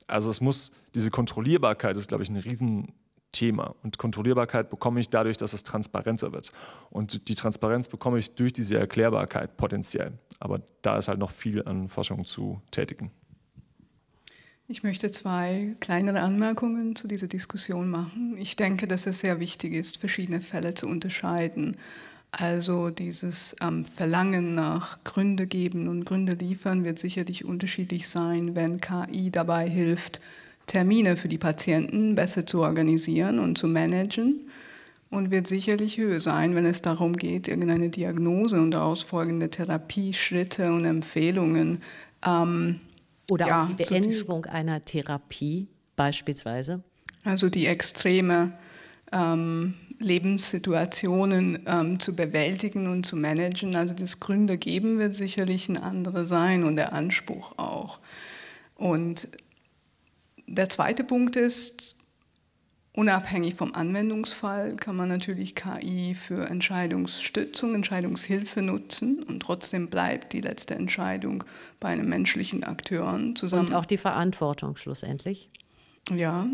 Also es muss, diese Kontrollierbarkeit ist, glaube ich, ein Riesenthema. Und Kontrollierbarkeit bekomme ich dadurch, dass es transparenter wird. Und die Transparenz bekomme ich durch diese Erklärbarkeit potenziell. Aber da ist halt noch viel an Forschung zu tätigen. Ich möchte zwei kleinere Anmerkungen zu dieser Diskussion machen. Ich denke, dass es sehr wichtig ist, verschiedene Fälle zu unterscheiden. Also dieses ähm, Verlangen nach Gründe geben und Gründe liefern wird sicherlich unterschiedlich sein, wenn K I dabei hilft, Termine für die Patienten besser zu organisieren und zu managen. Und wird sicherlich höher sein, wenn es darum geht, irgendeine Diagnose und daraus folgende Therapieschritte und Empfehlungen ähm, Oder ja, auch die Beendigung so einer Therapie beispielsweise? Also die extreme ähm, Lebenssituationen ähm, zu bewältigen und zu managen. Also das Gründe geben wird sicherlich ein anderer sein und der Anspruch auch. Und der zweite Punkt ist, unabhängig vom Anwendungsfall kann man natürlich K I für Entscheidungsstützung, Entscheidungshilfe nutzen und trotzdem bleibt die letzte Entscheidung bei einem menschlichen Akteur zusammen. Und auch die Verantwortung schlussendlich. Ja,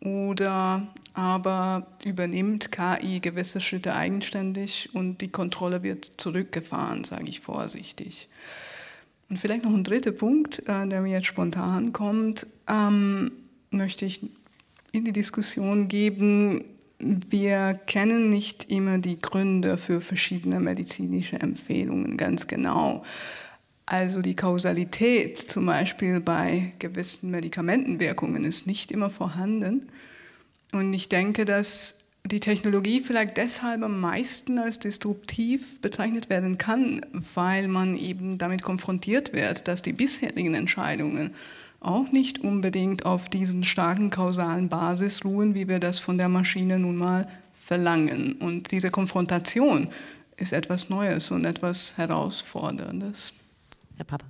oder aber übernimmt K I gewisse Schritte eigenständig und die Kontrolle wird zurückgefahren, sage ich vorsichtig. Und vielleicht noch ein dritter Punkt, der mir jetzt spontan kommt, ähm, möchte ich in die Diskussion geben, wir kennen nicht immer die Gründe für verschiedene medizinische Empfehlungen ganz genau. Also die Kausalität zum Beispiel bei gewissen Medikamentenwirkungen ist nicht immer vorhanden. Und ich denke, dass die Technologie vielleicht deshalb am meisten als disruptiv bezeichnet werden kann, weil man eben damit konfrontiert wird, dass die bisherigen Entscheidungen auch nicht unbedingt auf diesen starken kausalen Basis ruhen, wie wir das von der Maschine nun mal verlangen. Und diese Konfrontation ist etwas Neues und etwas Herausforderndes. Herr Pape.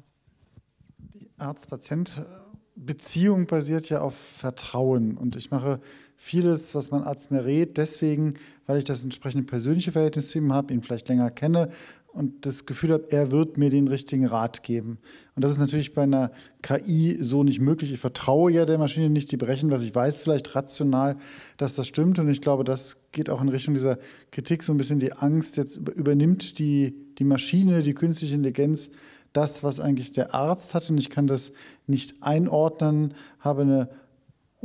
Die Arzt-Patient-Beziehung basiert ja auf Vertrauen. Und ich mache vieles, was mein Arzt mir rät, deswegen, weil ich das entsprechende persönliche Verhältnis zu ihm habe, ihn vielleicht länger kenne, und das Gefühl habe, er wird mir den richtigen Rat geben. Und das ist natürlich bei einer K I so nicht möglich. Ich vertraue ja der Maschine nicht, die berechnen, was ich weiß, vielleicht rational, dass das stimmt. Und ich glaube, das geht auch in Richtung dieser Kritik so ein bisschen die Angst. Jetzt übernimmt die, die Maschine, die künstliche Intelligenz, das, was eigentlich der Arzt hat. Und ich kann das nicht einordnen, habe eine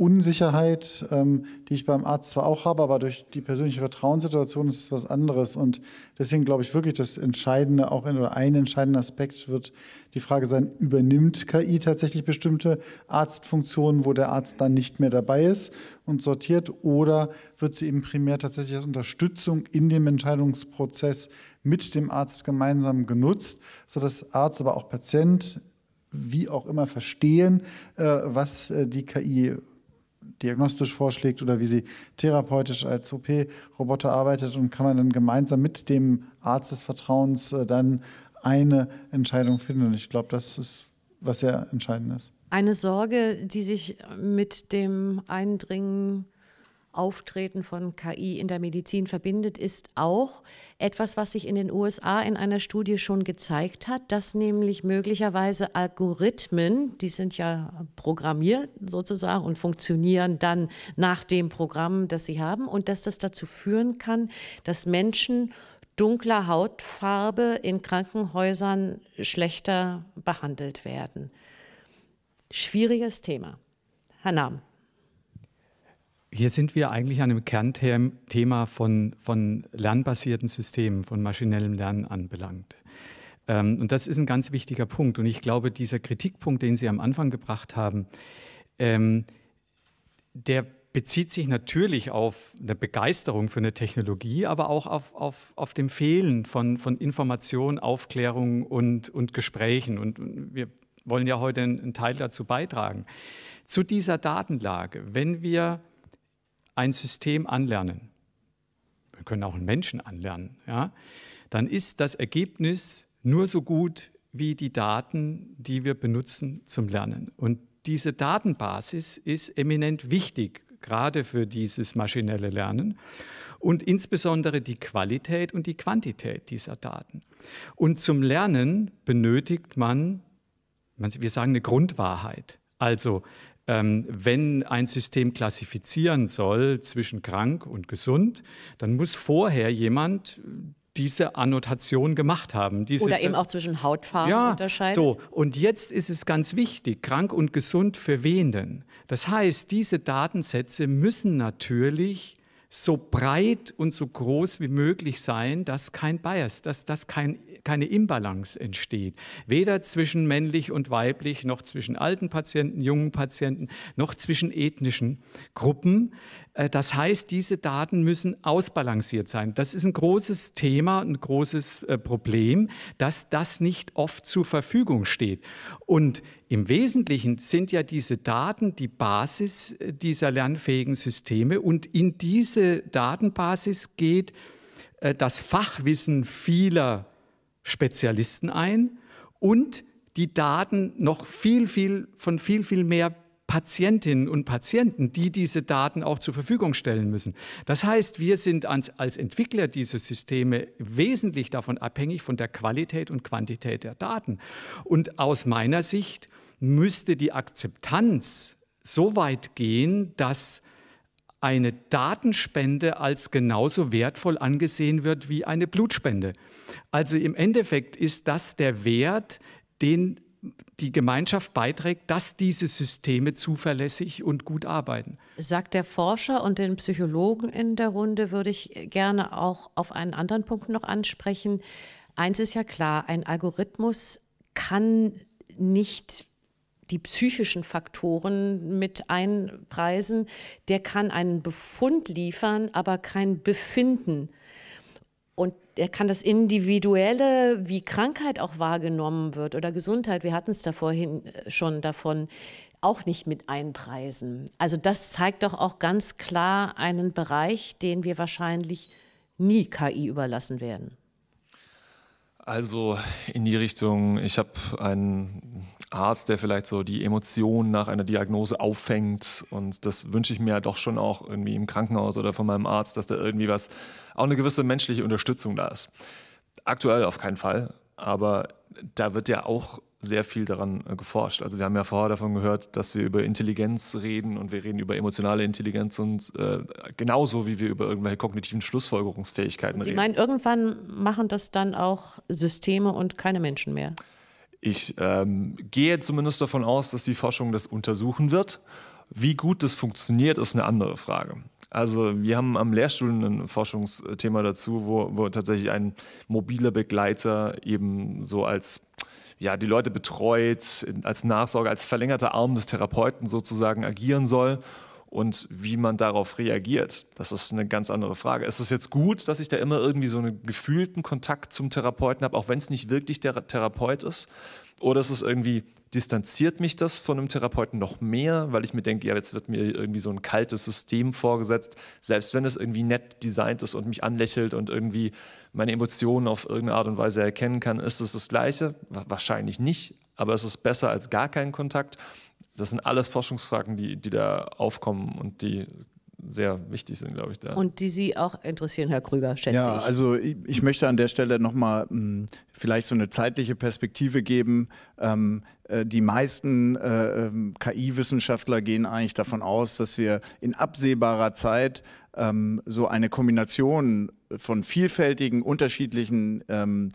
Unsicherheit, ähm, die ich beim Arzt zwar auch habe, aber durch die persönliche Vertrauenssituation ist es was anderes. Und deswegen glaube ich wirklich, das entscheidende, auch in, oder ein entscheidender Aspekt wird die Frage sein, übernimmt K I tatsächlich bestimmte Arztfunktionen, wo der Arzt dann nicht mehr dabei ist und sortiert, oder wird sie eben primär tatsächlich als Unterstützung in dem Entscheidungsprozess mit dem Arzt gemeinsam genutzt, sodass Arzt, aber auch Patient, wie auch immer verstehen, äh, was äh, die K I diagnostisch vorschlägt oder wie sie therapeutisch als O P-Roboter arbeitet, und kann man dann gemeinsam mit dem Arzt des Vertrauens dann eine Entscheidung finden. Und ich glaube, das ist, was sehr entscheidend ist. Eine Sorge, die sich mit dem Eindringen, Auftreten von K I in der Medizin verbindet, ist auch etwas, was sich in den U S A in einer Studie schon gezeigt hat, dass nämlich möglicherweise Algorithmen, die sind ja programmiert sozusagen und funktionieren dann nach dem Programm, das sie haben, und dass das dazu führen kann, dass Menschen dunkler Hautfarbe in Krankenhäusern schlechter behandelt werden. Schwieriges Thema. Herr Nahm. Hier sind wir eigentlich an einem Kernthema von, von lernbasierten Systemen, von maschinellem Lernen anbelangt. Ähm, und das ist ein ganz wichtiger Punkt. Und ich glaube, dieser Kritikpunkt, den Sie am Anfang gebracht haben, ähm, der bezieht sich natürlich auf eine Begeisterung für eine Technologie, aber auch auf, auf, auf dem Fehlen von, von Information, Aufklärung und, und Gesprächen. Und, und wir wollen ja heute einen Teil dazu beitragen. Zu dieser Datenlage, wenn wir ein System anlernen, wir können auch einen Menschen anlernen, ja, dann ist das Ergebnis nur so gut wie die Daten, die wir benutzen zum Lernen. Und diese Datenbasis ist eminent wichtig, gerade für dieses maschinelle Lernen, und insbesondere die Qualität und die Quantität dieser Daten. Und zum Lernen benötigt man, wir sagen, eine Grundwahrheit. Also wenn ein System klassifizieren soll zwischen krank und gesund, dann muss vorher jemand diese Annotation gemacht haben. Diese Oder eben auch zwischen Hautfarben ja, unterscheiden. So. Und jetzt ist es ganz wichtig, krank und gesund für wen denn? Das heißt, diese Datensätze müssen natürlich so breit und so groß wie möglich sein, dass kein Bias, dass, dass kein, keine Imbalance entsteht. Weder zwischen männlich und weiblich, noch zwischen alten Patienten, jungen Patienten, noch zwischen ethnischen Gruppen. Das heißt, diese Daten müssen ausbalanciert sein. Das ist ein großes Thema, ein großes Problem, dass das nicht oft zur Verfügung steht. Und im Wesentlichen sind ja diese Daten die Basis dieser lernfähigen Systeme, und in diese Datenbasis geht äh, das Fachwissen vieler Spezialisten ein und die Daten noch viel, viel von viel, viel mehr Patientinnen und Patienten, die diese Daten auch zur Verfügung stellen müssen. Das heißt, wir sind als, als Entwickler dieser Systeme wesentlich davon abhängig von der Qualität und Quantität der Daten. Und aus meiner Sicht müsste die Akzeptanz so weit gehen, dass eine Datenspende als genauso wertvoll angesehen wird wie eine Blutspende. Also im Endeffekt ist das der Wert, den die Gemeinschaft beiträgt, dass diese Systeme zuverlässig und gut arbeiten. Sagt der Forscher, und den Psychologen in der Runde würde ich gerne auch auf einen anderen Punkt noch ansprechen. Eins ist ja klar, ein Algorithmus kann nicht die psychischen Faktoren mit einpreisen. Der kann einen Befund liefern, aber kein Befinden. Und er kann das Individuelle, wie Krankheit auch wahrgenommen wird oder Gesundheit, wir hatten es da vorhin schon davon, auch nicht mit einpreisen. Also das zeigt doch auch ganz klar einen Bereich, den wir wahrscheinlich nie K I überlassen werden. Also in die Richtung, ich habe einen Arzt, der vielleicht so die Emotionen nach einer Diagnose auffängt, und das wünsche ich mir ja doch schon auch irgendwie im Krankenhaus oder von meinem Arzt, dass da irgendwie was, auch eine gewisse menschliche Unterstützung da ist. Aktuell auf keinen Fall, aber da wird ja auch sehr viel daran geforscht. Also wir haben ja vorher davon gehört, dass wir über Intelligenz reden, und wir reden über emotionale Intelligenz, und äh, genauso wie wir über irgendwelche kognitiven Schlussfolgerungsfähigkeiten reden. Sie meinen, irgendwann machen das dann auch Systeme und keine Menschen mehr? Ich ähm, gehe zumindest davon aus, dass die Forschung das untersuchen wird. Wie gut das funktioniert, ist eine andere Frage. Also wir haben am Lehrstuhl ein Forschungsthema dazu, wo, wo tatsächlich ein mobiler Begleiter eben so als ja, die Leute betreut, als Nachsorge, als verlängerter Arm des Therapeuten sozusagen agieren soll, und wie man darauf reagiert, das ist eine ganz andere Frage. Ist es jetzt gut, dass ich da immer irgendwie so einen gefühlten Kontakt zum Therapeuten habe, auch wenn es nicht wirklich der Therapeut ist? Oder ist es irgendwie, distanziert mich das von einem Therapeuten noch mehr, weil ich mir denke, ja, jetzt wird mir irgendwie so ein kaltes System vorgesetzt, selbst wenn es irgendwie nett designt ist und mich anlächelt und irgendwie meine Emotionen auf irgendeine Art und Weise erkennen kann. Ist es das Gleiche? Wahrscheinlich nicht, aber es ist besser als gar keinen Kontakt. Das sind alles Forschungsfragen, die, die da aufkommen und die sehr wichtig sind, glaube ich. Da. Und die Sie auch interessieren, Herr Krüger, schätze ich. Ja, also ich, ich möchte an der Stelle nochmal vielleicht so eine zeitliche Perspektive geben. Ähm, äh, die meisten äh, K I-Wissenschaftler gehen eigentlich davon aus, dass wir in absehbarer Zeit ähm, so eine Kombination von vielfältigen, unterschiedlichen ähm,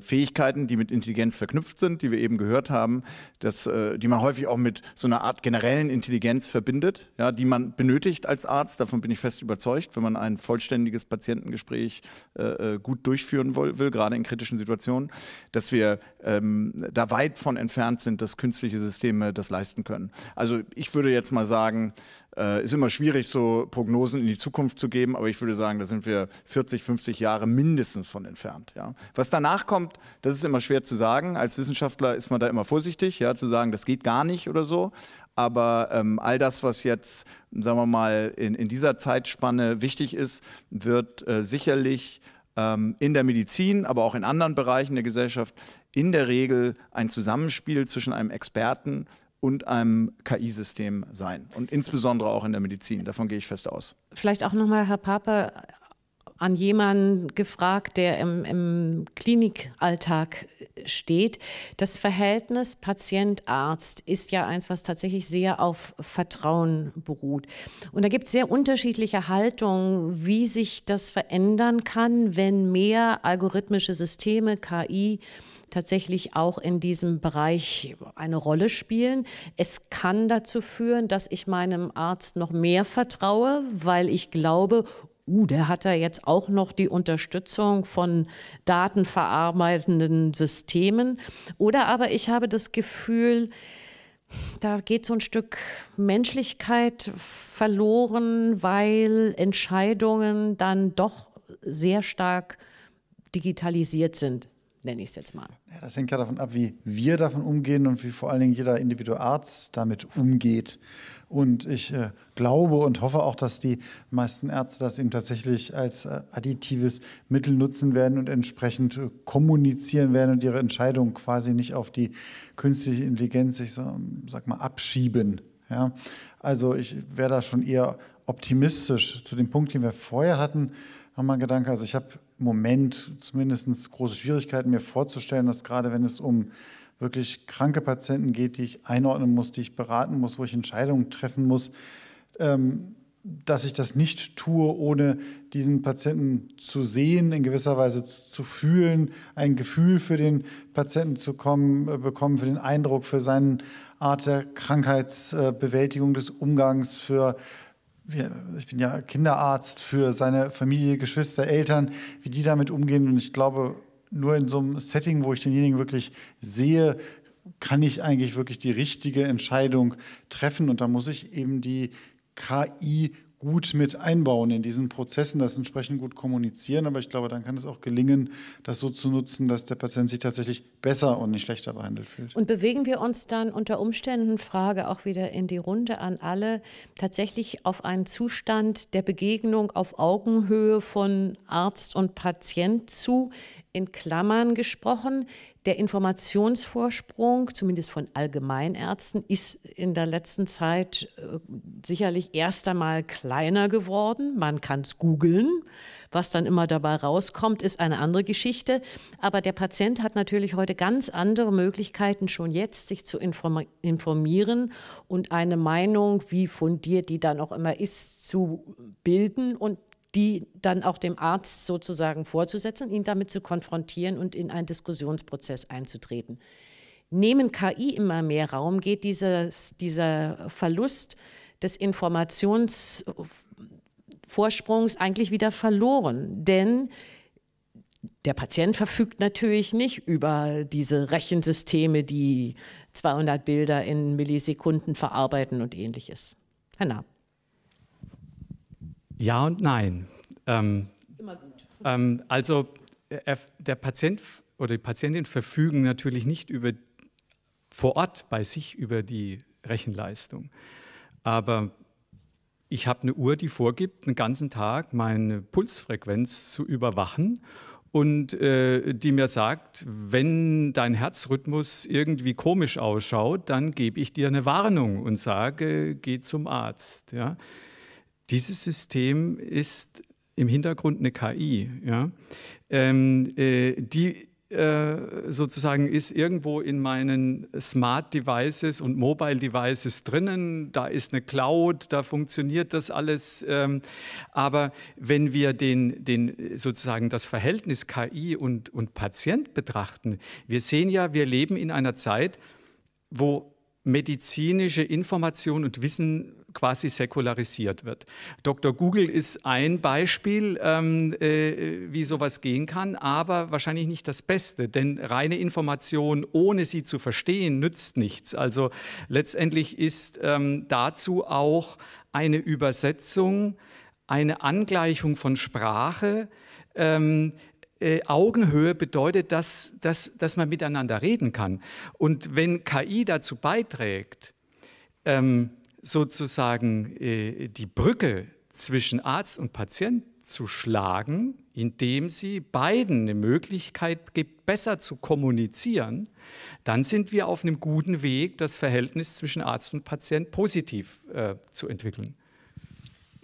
Fähigkeiten, die mit Intelligenz verknüpft sind, die wir eben gehört haben, dass, die man häufig auch mit so einer Art generellen Intelligenz verbindet, ja, die man benötigt als Arzt, davon bin ich fest überzeugt, wenn man ein vollständiges Patientengespräch äh, gut durchführen will, gerade in kritischen Situationen, dass wir ähm, da weit von entfernt sind, dass künstliche Systeme das leisten können. Also ich würde jetzt mal sagen, Äh, ist immer schwierig, so Prognosen in die Zukunft zu geben, aber ich würde sagen, da sind wir vierzig, fünfzig Jahre mindestens von entfernt. Ja. Was danach kommt, das ist immer schwer zu sagen. Als Wissenschaftler ist man da immer vorsichtig, ja, zu sagen, das geht gar nicht oder so. Aber ähm, all das, was jetzt, sagen wir mal, in, in dieser Zeitspanne wichtig ist, wird äh, sicherlich ähm, in der Medizin, aber auch in anderen Bereichen der Gesellschaft in der Regel ein Zusammenspiel zwischen einem Experten und einem K I-System sein, und insbesondere auch in der Medizin. Davon gehe ich fest aus. Vielleicht auch nochmal, Herr Pape, an jemanden gefragt, der im, im Klinikalltag steht. Das Verhältnis Patient-Arzt ist ja eins, was tatsächlich sehr auf Vertrauen beruht. Und da gibt es sehr unterschiedliche Haltungen, wie sich das verändern kann, wenn mehr algorithmische Systeme, K I, tatsächlich auch in diesem Bereich eine Rolle spielen. Es kann dazu führen, dass ich meinem Arzt noch mehr vertraue, weil ich glaube, uh, der hat ja jetzt auch noch die Unterstützung von datenverarbeitenden Systemen. Oder aber ich habe das Gefühl, da geht so ein Stück Menschlichkeit verloren, weil Entscheidungen dann doch sehr stark digitalisiert sind. Nenne ich es jetzt mal. Ja, das hängt ja davon ab, wie wir davon umgehen und wie vor allen Dingen jeder Individualarzt damit umgeht. Und ich äh, glaube und hoffe auch, dass die meisten Ärzte das eben tatsächlich als äh, additives Mittel nutzen werden und entsprechend äh, kommunizieren werden und ihre Entscheidung quasi nicht auf die künstliche Intelligenz, ich sag, sag mal, abschieben. Ja? Also ich wäre da schon eher optimistisch. Zu dem Punkt, den wir vorher hatten, nochmal ein Gedanke. Also ich habe im Moment zumindest große Schwierigkeiten, mir vorzustellen, dass gerade wenn es um wirklich kranke Patienten geht, die ich einordnen muss, die ich beraten muss, wo ich Entscheidungen treffen muss, ähm, dass ich das nicht tue, ohne diesen Patienten zu sehen, in gewisser Weise zu fühlen, ein Gefühl für den Patienten zu kommen, bekommen, für den Eindruck, für seine Art der Krankheitsbewältigung, des Umgangs, für ich bin ja Kinderarzt, für seine Familie, Geschwister, Eltern, wie die damit umgehen. Und ich glaube, nur in so einem Setting, wo ich denjenigen wirklich sehe, kann ich eigentlich wirklich die richtige Entscheidung treffen. Und da muss ich eben die K I gut mit einbauen in diesen Prozessen, das entsprechend gut kommunizieren. Aber ich glaube, dann kann es auch gelingen, das so zu nutzen, dass der Patient sich tatsächlich besser und nicht schlechter behandelt fühlt. Und bewegen wir uns dann unter Umständen, Frage auch wieder in die Runde an alle, tatsächlich auf einen Zustand der Begegnung auf Augenhöhe von Arzt und Patient zu, in Klammern gesprochen. Der Informationsvorsprung, zumindest von Allgemeinärzten, ist in der letzten Zeit äh, sicherlich erst einmal kleiner geworden. Man kann es googeln. Was dann immer dabei rauskommt, ist eine andere Geschichte. Aber der Patient hat natürlich heute ganz andere Möglichkeiten, schon jetzt sich zu informieren und eine Meinung, wie fundiert die dann auch immer ist, zu bilden und die dann auch dem Arzt sozusagen vorzusetzen, ihn damit zu konfrontieren und in einen Diskussionsprozess einzutreten. Nehmen K I immer mehr Raum, geht dieses, dieser Verlust des Informationsvorsprungs eigentlich wieder verloren, denn der Patient verfügt natürlich nicht über diese Rechensysteme, die zweihundert Bilder in Millisekunden verarbeiten und Ähnliches. Herr Nahm. Ja und nein. Ähm, Immer gut. Ähm, also er, der Patient oder die Patientin verfügen natürlich nicht über, vor Ort bei sich über die Rechenleistung. Aber ich habe eine Uhr, die vorgibt, den ganzen Tag meine Pulsfrequenz zu überwachen und äh, die mir sagt, wenn dein Herzrhythmus irgendwie komisch ausschaut, dann gebe ich dir eine Warnung und sage, geh zum Arzt. Ja? Dieses System ist im Hintergrund eine K I, ja? ähm, äh, die äh, sozusagen ist irgendwo in meinen Smart Devices und Mobile Devices drinnen, da ist eine Cloud, da funktioniert das alles. Ähm, aber wenn wir den, den, sozusagen das Verhältnis K I und, und Patient betrachten, wir sehen ja, wir leben in einer Zeit, wo medizinische Information und Wissen quasi säkularisiert wird. Doktor Google ist ein Beispiel, ähm, äh, wie sowas gehen kann, aber wahrscheinlich nicht das Beste, denn reine Information, ohne sie zu verstehen, nützt nichts. Also letztendlich ist ähm, dazu auch eine Übersetzung, eine Angleichung von Sprache, ähm, Äh, Augenhöhe bedeutet, dass, dass, dass man miteinander reden kann. Und wenn K I dazu beiträgt, ähm, sozusagen äh, die Brücke zwischen Arzt und Patient zu schlagen, indem sie beiden eine Möglichkeit gibt, besser zu kommunizieren, dann sind wir auf einem guten Weg, das Verhältnis zwischen Arzt und Patient positiv äh, zu entwickeln.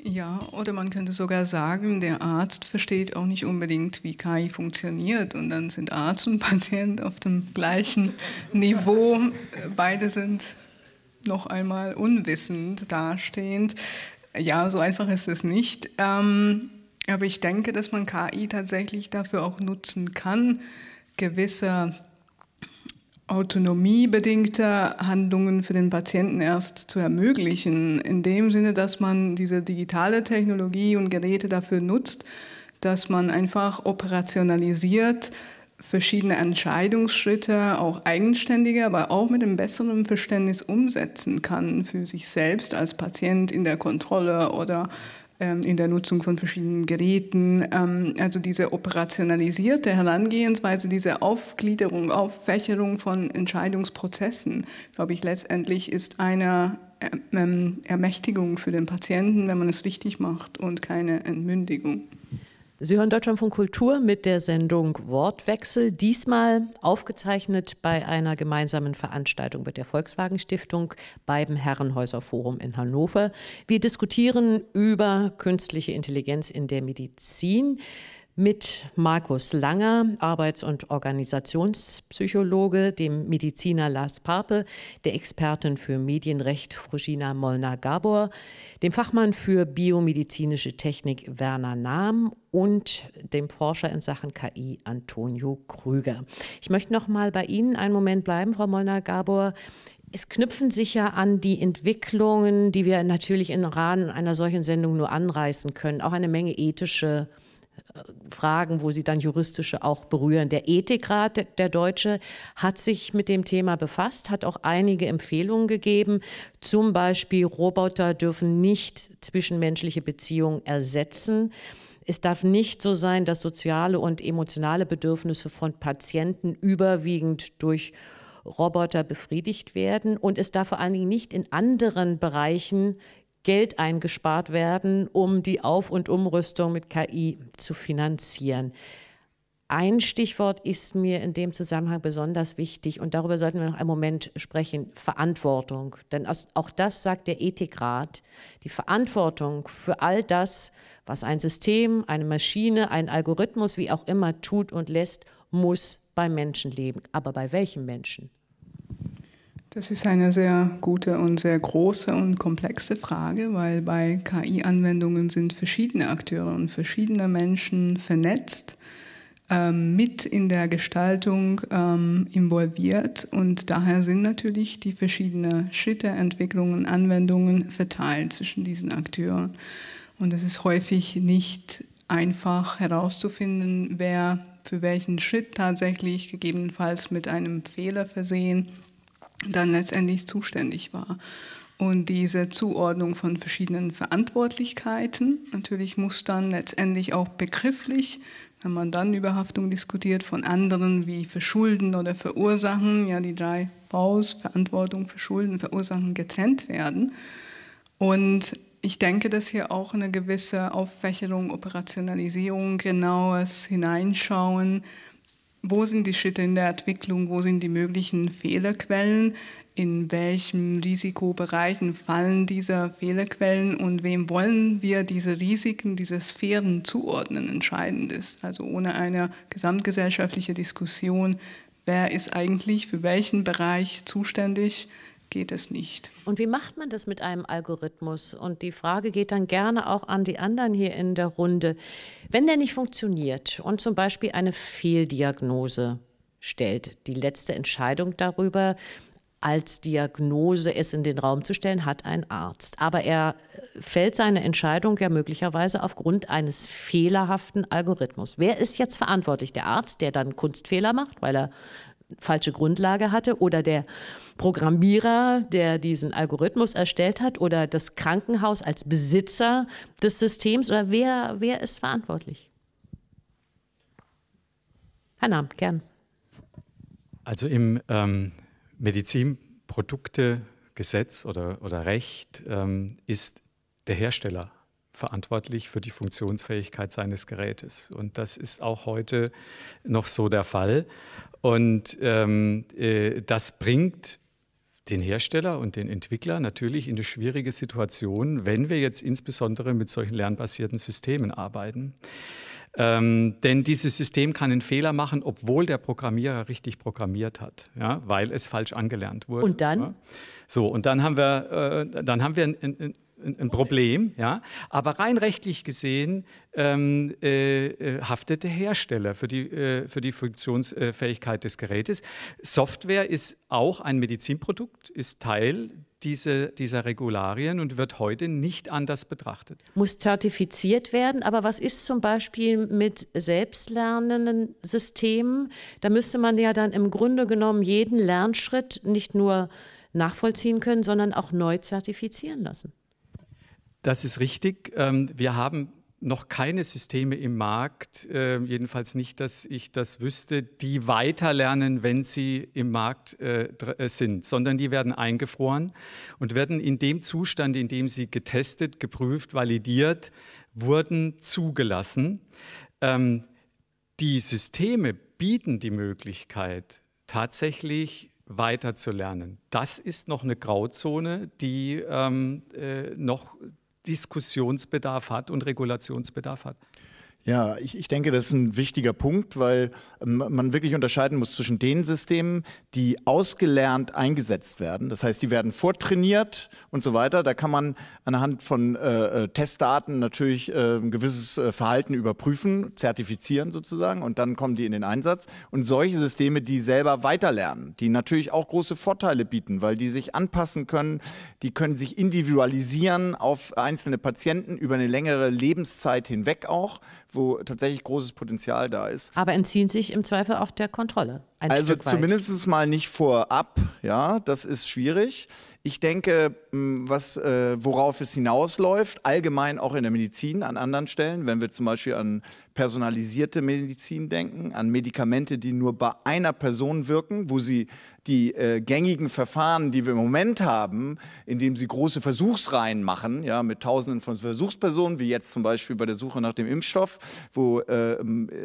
Ja, oder man könnte sogar sagen, der Arzt versteht auch nicht unbedingt, wie K I funktioniert. Und dann sind Arzt und Patient auf dem gleichen Niveau. Beide sind noch einmal unwissend dastehend. Ja, so einfach ist es nicht. Ähm, aber ich denke, dass man K I tatsächlich dafür auch nutzen kann, gewisse autonomiebedingte Handlungen für den Patienten erst zu ermöglichen, in dem Sinne, dass man diese digitale Technologie und Geräte dafür nutzt, dass man einfach operationalisiert verschiedene Entscheidungsschritte auch eigenständiger, aber auch mit einem besseren Verständnis umsetzen kann für sich selbst als Patient in der Kontrolle oder in der Nutzung von verschiedenen Geräten. Also diese operationalisierte Herangehensweise, diese Aufgliederung, Auffächerung von Entscheidungsprozessen, glaube ich, letztendlich ist eine Ermächtigung für den Patienten, wenn man es richtig macht und keine Entmündigung. Sie hören Deutschlandfunk Kultur mit der Sendung Wortwechsel, diesmal aufgezeichnet bei einer gemeinsamen Veranstaltung mit der Volkswagen Stiftung beim Herrenhäuser Forum in Hannover. Wir diskutieren über künstliche Intelligenz in der Medizin mit Markus Langer, Arbeits- und Organisationspsychologe, dem Mediziner Lars Pape, der Expertin für Medienrecht Fruzsina Molnár-Gábor, dem Fachmann für biomedizinische Technik Werner Nahm und dem Forscher in Sachen K I Antonio Krüger. Ich möchte noch mal bei Ihnen einen Moment bleiben, Frau Molnár-Gábor. Es knüpfen sich ja an die Entwicklungen, die wir natürlich im Rahmen einer solchen Sendung nur anreißen können, auch eine Menge ethische Fragen, wo Sie dann juristische auch berühren. Der Ethikrat, der Deutsche, hat sich mit dem Thema befasst, hat auch einige Empfehlungen gegeben. Zum Beispiel, Roboter dürfen nicht zwischenmenschliche Beziehungen ersetzen. Es darf nicht so sein, dass soziale und emotionale Bedürfnisse von Patienten überwiegend durch Roboter befriedigt werden. Und es darf vor allen Dingen nicht in anderen Bereichen Geld eingespart werden, um die Auf- und Umrüstung mit K I zu finanzieren. Ein Stichwort ist mir in dem Zusammenhang besonders wichtig und darüber sollten wir noch einen Moment sprechen, Verantwortung. Denn auch das sagt der Ethikrat, die Verantwortung für all das, was ein System, eine Maschine, ein Algorithmus, wie auch immer tut und lässt, muss bei Menschen leben. Aber bei welchen Menschen? Das ist eine sehr gute und sehr große und komplexe Frage, weil bei K I-Anwendungen sind verschiedene Akteure und verschiedene Menschen vernetzt, ähm, mit in der Gestaltung ähm, involviert und daher sind natürlich die verschiedenen Schritte, Entwicklungen, Anwendungen verteilt zwischen diesen Akteuren. Und es ist häufig nicht einfach herauszufinden, wer für welchen Schritt tatsächlich gegebenenfalls mit einem Fehler versehen dann letztendlich zuständig war. Und diese Zuordnung von verschiedenen Verantwortlichkeiten, natürlich muss dann letztendlich auch begrifflich, wenn man dann über Haftung diskutiert, von anderen wie verschulden oder verursachen, ja die drei Vs, Verantwortung, verschulden, verursachen, getrennt werden. Und ich denke, dass hier auch eine gewisse Auffächerung, Operationalisierung, genaues Hineinschauen, wo sind die Schritte in der Entwicklung, wo sind die möglichen Fehlerquellen, in welchen Risikobereichen fallen diese Fehlerquellen und wem wollen wir diese Risiken, diese Sphären zuordnen, entscheidend ist. Also ohne eine gesamtgesellschaftliche Diskussion, wer ist eigentlich für welchen Bereich zuständig, geht es nicht. Und wie macht man das mit einem Algorithmus? Und die Frage geht dann gerne auch an die anderen hier in der Runde. Wenn der nicht funktioniert und zum Beispiel eine Fehldiagnose stellt, die letzte Entscheidung darüber, als Diagnose es in den Raum zu stellen, hat ein Arzt. Aber er fällt seine Entscheidung ja möglicherweise aufgrund eines fehlerhaften Algorithmus. Wer ist jetzt verantwortlich? Der Arzt, der dann Kunstfehler macht, weil er falsche Grundlage hatte, oder der Programmierer, der diesen Algorithmus erstellt hat, oder das Krankenhaus als Besitzer des Systems, oder wer, wer ist verantwortlich? Herr Nahm, gern. Also im ähm, Medizinproduktegesetz oder, oder Recht ähm, ist der Hersteller verantwortlich für die Funktionsfähigkeit seines Gerätes. Und das ist auch heute noch so der Fall. Und ähm, äh, das bringt den Hersteller und den Entwickler natürlich in eine schwierige Situation, wenn wir jetzt insbesondere mit solchen lernbasierten Systemen arbeiten. Ähm, denn dieses System kann einen Fehler machen, obwohl der Programmierer richtig programmiert hat, ja, weil es falsch angelernt wurde. Und dann? Ja. So, und dann haben wir, äh, dann haben wir ein, ein, ein, ein Problem, ja. Aber rein rechtlich gesehen ähm, äh, haftet der Hersteller für die, äh, für die Funktionsfähigkeit des Gerätes. Software ist auch ein Medizinprodukt, ist Teil Diese, dieser Regularien und wird heute nicht anders betrachtet. Muss zertifiziert werden, aber was ist zum Beispiel mit selbstlernenden Systemen? Da müsste man ja dann im Grunde genommen jeden Lernschritt nicht nur nachvollziehen können, sondern auch neu zertifizieren lassen. Das ist richtig. Wir haben noch keine Systeme im Markt, äh, jedenfalls nicht, dass ich das wüsste, die weiterlernen, wenn sie im Markt äh, sind, sondern die werden eingefroren und werden in dem Zustand, in dem sie getestet, geprüft, validiert wurden, zugelassen. Ähm, die Systeme bieten die Möglichkeit, tatsächlich weiterzulernen. Das ist noch eine Grauzone, die ähm, äh, noch Diskussionsbedarf hat und Regulationsbedarf hat. Ja, ich, ich denke, das ist ein wichtiger Punkt, weil man wirklich unterscheiden muss zwischen den Systemen, die ausgelernt eingesetzt werden. Das heißt, die werden vortrainiert und so weiter. Da kann man anhand von äh, Testdaten natürlich äh, ein gewisses äh, Verhalten überprüfen, zertifizieren sozusagen, und dann kommen die in den Einsatz. Und solche Systeme, die selber weiterlernen, die natürlich auch große Vorteile bieten, weil die sich anpassen können, die können sich individualisieren auf einzelne Patienten über eine längere Lebenszeit hinweg auch, wo tatsächlich großes Potenzial da ist. Aber entziehen sich im Zweifel auch der Kontrolle. Ein also Stück weit. Zumindest mal nicht vorab, ja, das ist schwierig. Ich denke, was, worauf es hinausläuft, allgemein auch in der Medizin an anderen Stellen, wenn wir zum Beispiel an personalisierte Medizin denken, an Medikamente, die nur bei einer Person wirken, wo sie die äh, gängigen Verfahren, die wir im Moment haben, indem sie große Versuchsreihen machen, ja, mit Tausenden von Versuchspersonen, wie jetzt zum Beispiel bei der Suche nach dem Impfstoff, wo äh,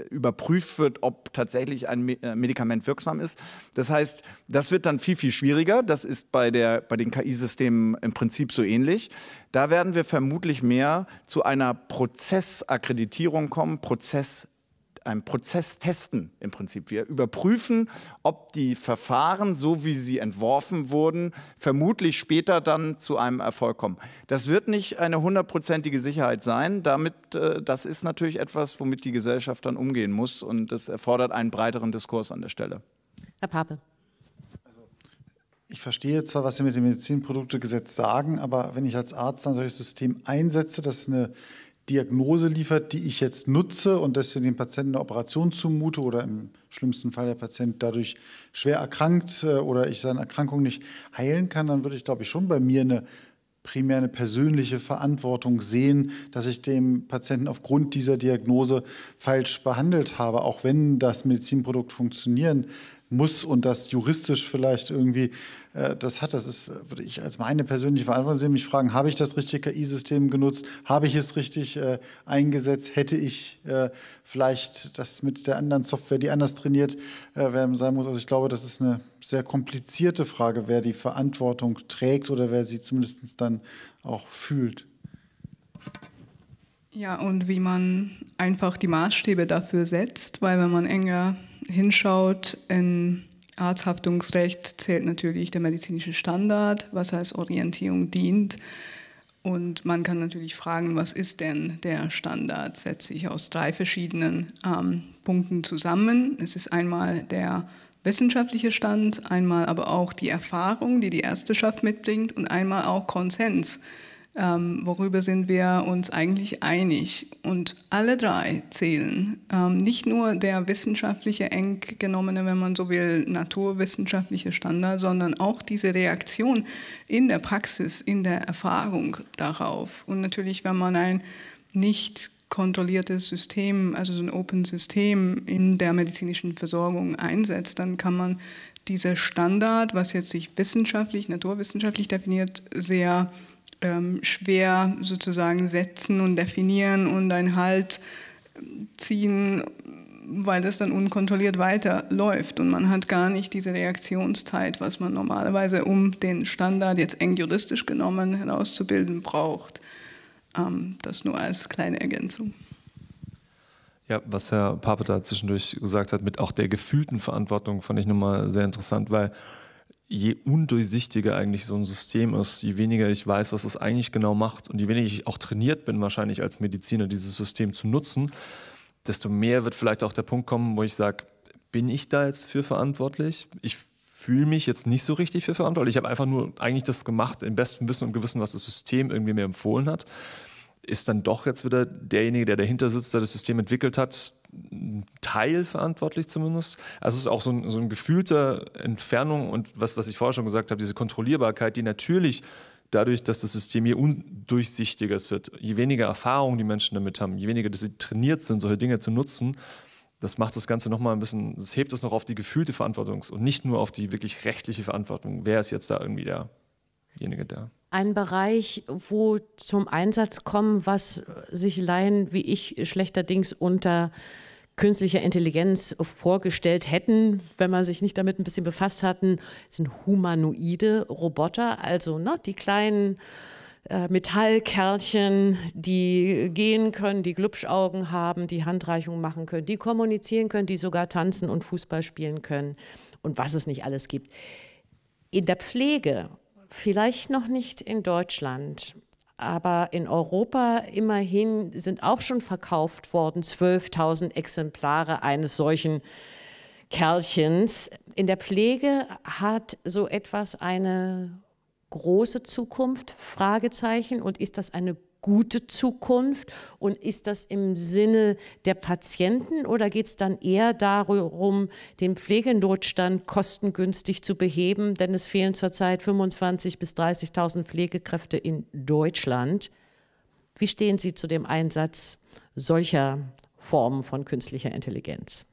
überprüft wird, ob tatsächlich ein Medikament wirksam ist. Das heißt, das wird dann viel, viel schwieriger. Das ist bei, der, bei den K I-Systemen im Prinzip so ähnlich. Da werden wir vermutlich mehr zu einer Prozessakkreditierung kommen, Prozess Ein Prozess testen im Prinzip. Wir überprüfen, ob die Verfahren, so wie sie entworfen wurden, vermutlich später dann zu einem Erfolg kommen. Das wird nicht eine hundertprozentige Sicherheit sein. Damit, das ist natürlich etwas, womit die Gesellschaft dann umgehen muss. Und das erfordert einen breiteren Diskurs an der Stelle. Herr Pape. Ich verstehe zwar, was Sie mit dem Medizinproduktegesetz sagen, aber wenn ich als Arzt ein solches System einsetze, das ist eine Diagnose liefert, die ich jetzt nutze und deswegen dem Patienten eine Operation zumute oder im schlimmsten Fall der Patient dadurch schwer erkrankt oder ich seine Erkrankung nicht heilen kann, dann würde ich, glaube ich, schon bei mir eine primär eine persönliche Verantwortung sehen, dass ich dem Patienten aufgrund dieser Diagnose falsch behandelt habe, auch wenn das Medizinprodukt funktionieren muss und das juristisch vielleicht irgendwie äh, das hat. Das ist, würde ich als meine persönliche Verantwortung sehen, mich fragen, habe ich das richtige K I-System genutzt? Habe ich es richtig äh, eingesetzt? Hätte ich äh, vielleicht das mit der anderen Software, die anders trainiert äh, werden sein muss? Also ich glaube, das ist eine sehr komplizierte Frage, wer die Verantwortung trägt oder wer sie zumindest dann auch fühlt. Ja, und wie man einfach die Maßstäbe dafür setzt, weil wenn man enger hinschaut, in Arzthaftungsrecht zählt natürlich der medizinische Standard, was als Orientierung dient. Und man kann natürlich fragen, was ist denn der Standard? Setzt sich aus drei verschiedenen ähm, Punkten zusammen. Es ist einmal der wissenschaftliche Stand, einmal aber auch die Erfahrung, die die Ärzteschaft mitbringt und einmal auch Konsens. Ähm, worüber sind wir uns eigentlich einig? Und alle drei zählen. Ähm, nicht nur der wissenschaftliche, eng genommene, wenn man so will, naturwissenschaftliche Standard, sondern auch diese Reaktion in der Praxis, in der Erfahrung darauf. Und natürlich, wenn man ein nicht kontrolliertes System, also so ein Open-System in der medizinischen Versorgung einsetzt, dann kann man dieser Standard, was jetzt sich wissenschaftlich, naturwissenschaftlich definiert, sehr schwer sozusagen setzen und definieren und einen Halt ziehen, weil das dann unkontrolliert weiterläuft und man hat gar nicht diese Reaktionszeit, was man normalerweise, um den Standard jetzt eng juristisch genommen herauszubilden, braucht. Das nur als kleine Ergänzung. Ja, was Herr Pape da zwischendurch gesagt hat, mit auch der gefühlten Verantwortung, fand ich nochmal sehr interessant, weil je undurchsichtiger eigentlich so ein System ist, je weniger ich weiß, was es eigentlich genau macht und je weniger ich auch trainiert bin wahrscheinlich als Mediziner, dieses System zu nutzen, desto mehr wird vielleicht auch der Punkt kommen, wo ich sage, bin ich da jetzt für verantwortlich? Ich fühle mich jetzt nicht so richtig für verantwortlich. Ich habe einfach nur eigentlich das gemacht, im besten Wissen und Gewissen, was das System irgendwie mir empfohlen hat. Ist dann doch jetzt wieder derjenige, der dahinter sitzt, der das System entwickelt hat, teilverantwortlich zumindest. Also es ist auch so ein, so ein gefühlter Entfernung und was, was ich vorher schon gesagt habe, diese Kontrollierbarkeit, die natürlich dadurch, dass das System je undurchsichtiger es wird, je weniger Erfahrung die Menschen damit haben, je weniger dass sie trainiert sind, solche Dinge zu nutzen, das macht das Ganze nochmal ein bisschen, das hebt es noch auf die gefühlte Verantwortung und nicht nur auf die wirklich rechtliche Verantwortung. Wer ist jetzt da irgendwie der? Da. Ein Bereich, wo zum Einsatz kommen, was sich Laien wie ich schlechterdings unter künstlicher Intelligenz vorgestellt hätten, wenn man sich nicht damit ein bisschen befasst hatten, sind humanoide Roboter, also ne, die kleinen äh, Metallkerlchen, die gehen können, die Glubschaugen haben, die Handreichungen machen können, die kommunizieren können, die sogar tanzen und Fußball spielen können und was es nicht alles gibt. In der Pflege, vielleicht noch nicht in Deutschland, aber in Europa immerhin sind auch schon verkauft worden zwölftausend Exemplare eines solchen Kerlchens. In der Pflege hat so etwas eine große Zukunft, Fragezeichen, und ist das eine gute Zukunft und ist das im Sinne der Patienten oder geht es dann eher darum, den Pflegenotstand kostengünstig zu beheben, denn es fehlen zurzeit fünfundzwanzigtausend bis dreißigtausend Pflegekräfte in Deutschland. Wie stehen Sie zu dem Einsatz solcher Formen von künstlicher Intelligenz?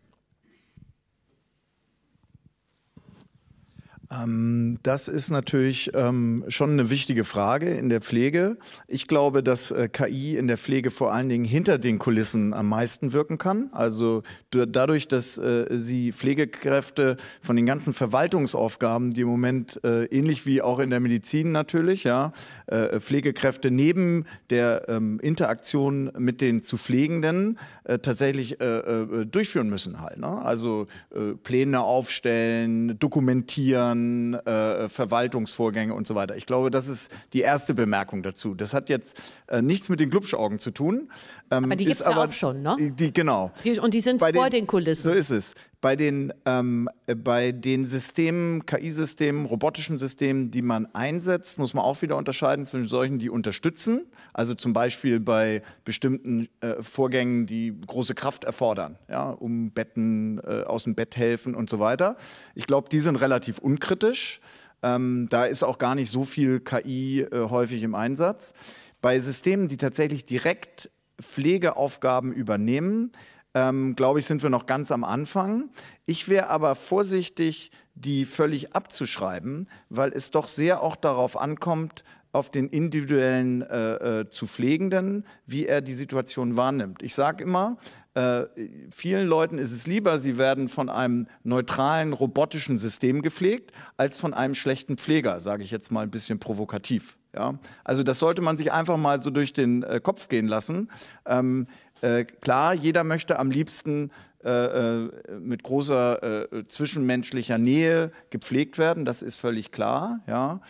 Das ist natürlich ähm, schon eine wichtige Frage in der Pflege. Ich glaube, dass äh, K I in der Pflege vor allen Dingen hinter den Kulissen am meisten wirken kann. Also dadurch, dass äh, sie Pflegekräfte von den ganzen Verwaltungsaufgaben, die im Moment äh, ähnlich wie auch in der Medizin natürlich, ja, äh, Pflegekräfte neben der äh, Interaktion mit den zu Pflegenden äh, tatsächlich äh, äh, durchführen müssen halt, ne? Also äh, Pläne aufstellen, dokumentieren, Äh, Verwaltungsvorgänge und so weiter. Ich glaube, das ist die erste Bemerkung dazu. Das hat jetzt äh, nichts mit den Glubschaugen zu tun. Ähm, aber die gibt es ja auch schon, ne? Die, genau. Die, und die sind bei vor den, den Kulissen. So ist es. Bei den, ähm, bei den Systemen, K I-Systemen, robotischen Systemen, die man einsetzt, muss man auch wieder unterscheiden zwischen solchen, die unterstützen, also zum Beispiel bei bestimmten äh, Vorgängen, die große Kraft erfordern, ja, um Betten, äh, aus dem Bett helfen und so weiter. Ich glaube, die sind relativ unkritisch. Ähm, da ist auch gar nicht so viel K I äh, häufig im Einsatz. Bei Systemen, die tatsächlich direkt Pflegeaufgaben übernehmen, Ähm, glaube ich, sind wir noch ganz am Anfang. Ich wäre aber vorsichtig, die völlig abzuschreiben, weil es doch sehr auch darauf ankommt, auf den individuellen äh, äh, zu Pflegenden, wie er die Situation wahrnimmt. Ich sage immer, äh, vielen Leuten ist es lieber, sie werden von einem neutralen, robotischen System gepflegt, als von einem schlechten Pfleger, sage ich jetzt mal ein bisschen provokativ. Ja? Also das sollte man sich einfach mal so durch den äh, Kopf gehen lassen. Ähm, Äh, klar, jeder möchte am liebsten äh, äh, mit großer äh, zwischenmenschlicher Nähe gepflegt werden, das ist völlig klar, ja.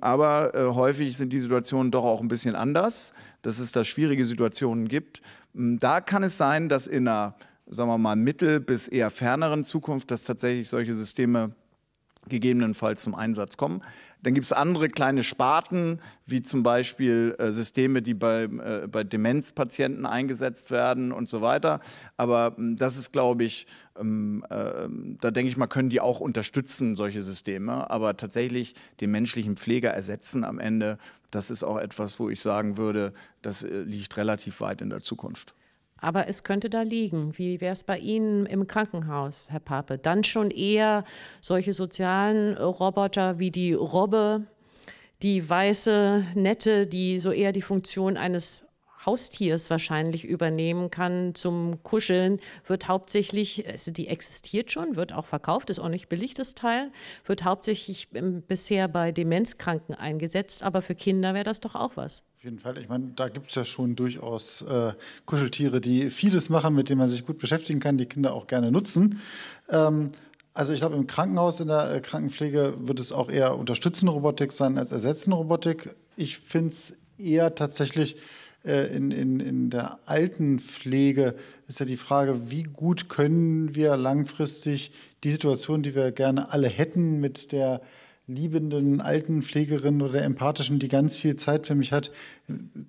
Aber äh, häufig sind die Situationen doch auch ein bisschen anders, dass es da schwierige Situationen gibt. Da kann es sein, dass in einer, sagen wir mal, mittel- bis eher ferneren Zukunft, dass tatsächlich solche Systeme gegebenenfalls zum Einsatz kommen. Dann gibt es andere kleine Sparten, wie zum Beispiel äh, Systeme, die bei, äh, bei Demenzpatienten eingesetzt werden und so weiter. Aber ähm, das ist, glaube ich, ähm, äh, da denke ich mal, können die auch unterstützen, solche Systeme. Aber tatsächlich den menschlichen Pfleger ersetzen am Ende, das ist auch etwas, wo ich sagen würde, das äh, liegt relativ weit in der Zukunft. Aber es könnte da liegen. Wie wäre es bei Ihnen im Krankenhaus, Herr Pape? Dann schon eher solche sozialen Roboter wie die Robbe, die weiße, nette, die so eher die Funktion eines Haustiers wahrscheinlich übernehmen kann zum Kuscheln, wird hauptsächlich, also die existiert schon, wird auch verkauft, ist auch nicht billig das Teil, wird hauptsächlich bisher bei Demenzkranken eingesetzt, aber für Kinder wäre das doch auch was. Auf jeden Fall. Ich meine, da gibt es ja schon durchaus äh, Kuscheltiere, die vieles machen, mit denen man sich gut beschäftigen kann, die Kinder auch gerne nutzen. Ähm, Also ich glaube, im Krankenhaus, in der Krankenpflege wird es auch eher unterstützende Robotik sein als ersetzende Robotik. Ich finde es eher tatsächlich äh, in, in, in der Altenpflege ist ja die Frage, wie gut können wir langfristig die Situation, die wir gerne alle hätten, mit der liebenden Altenpflegerin oder der empathischen, die ganz viel Zeit für mich hat,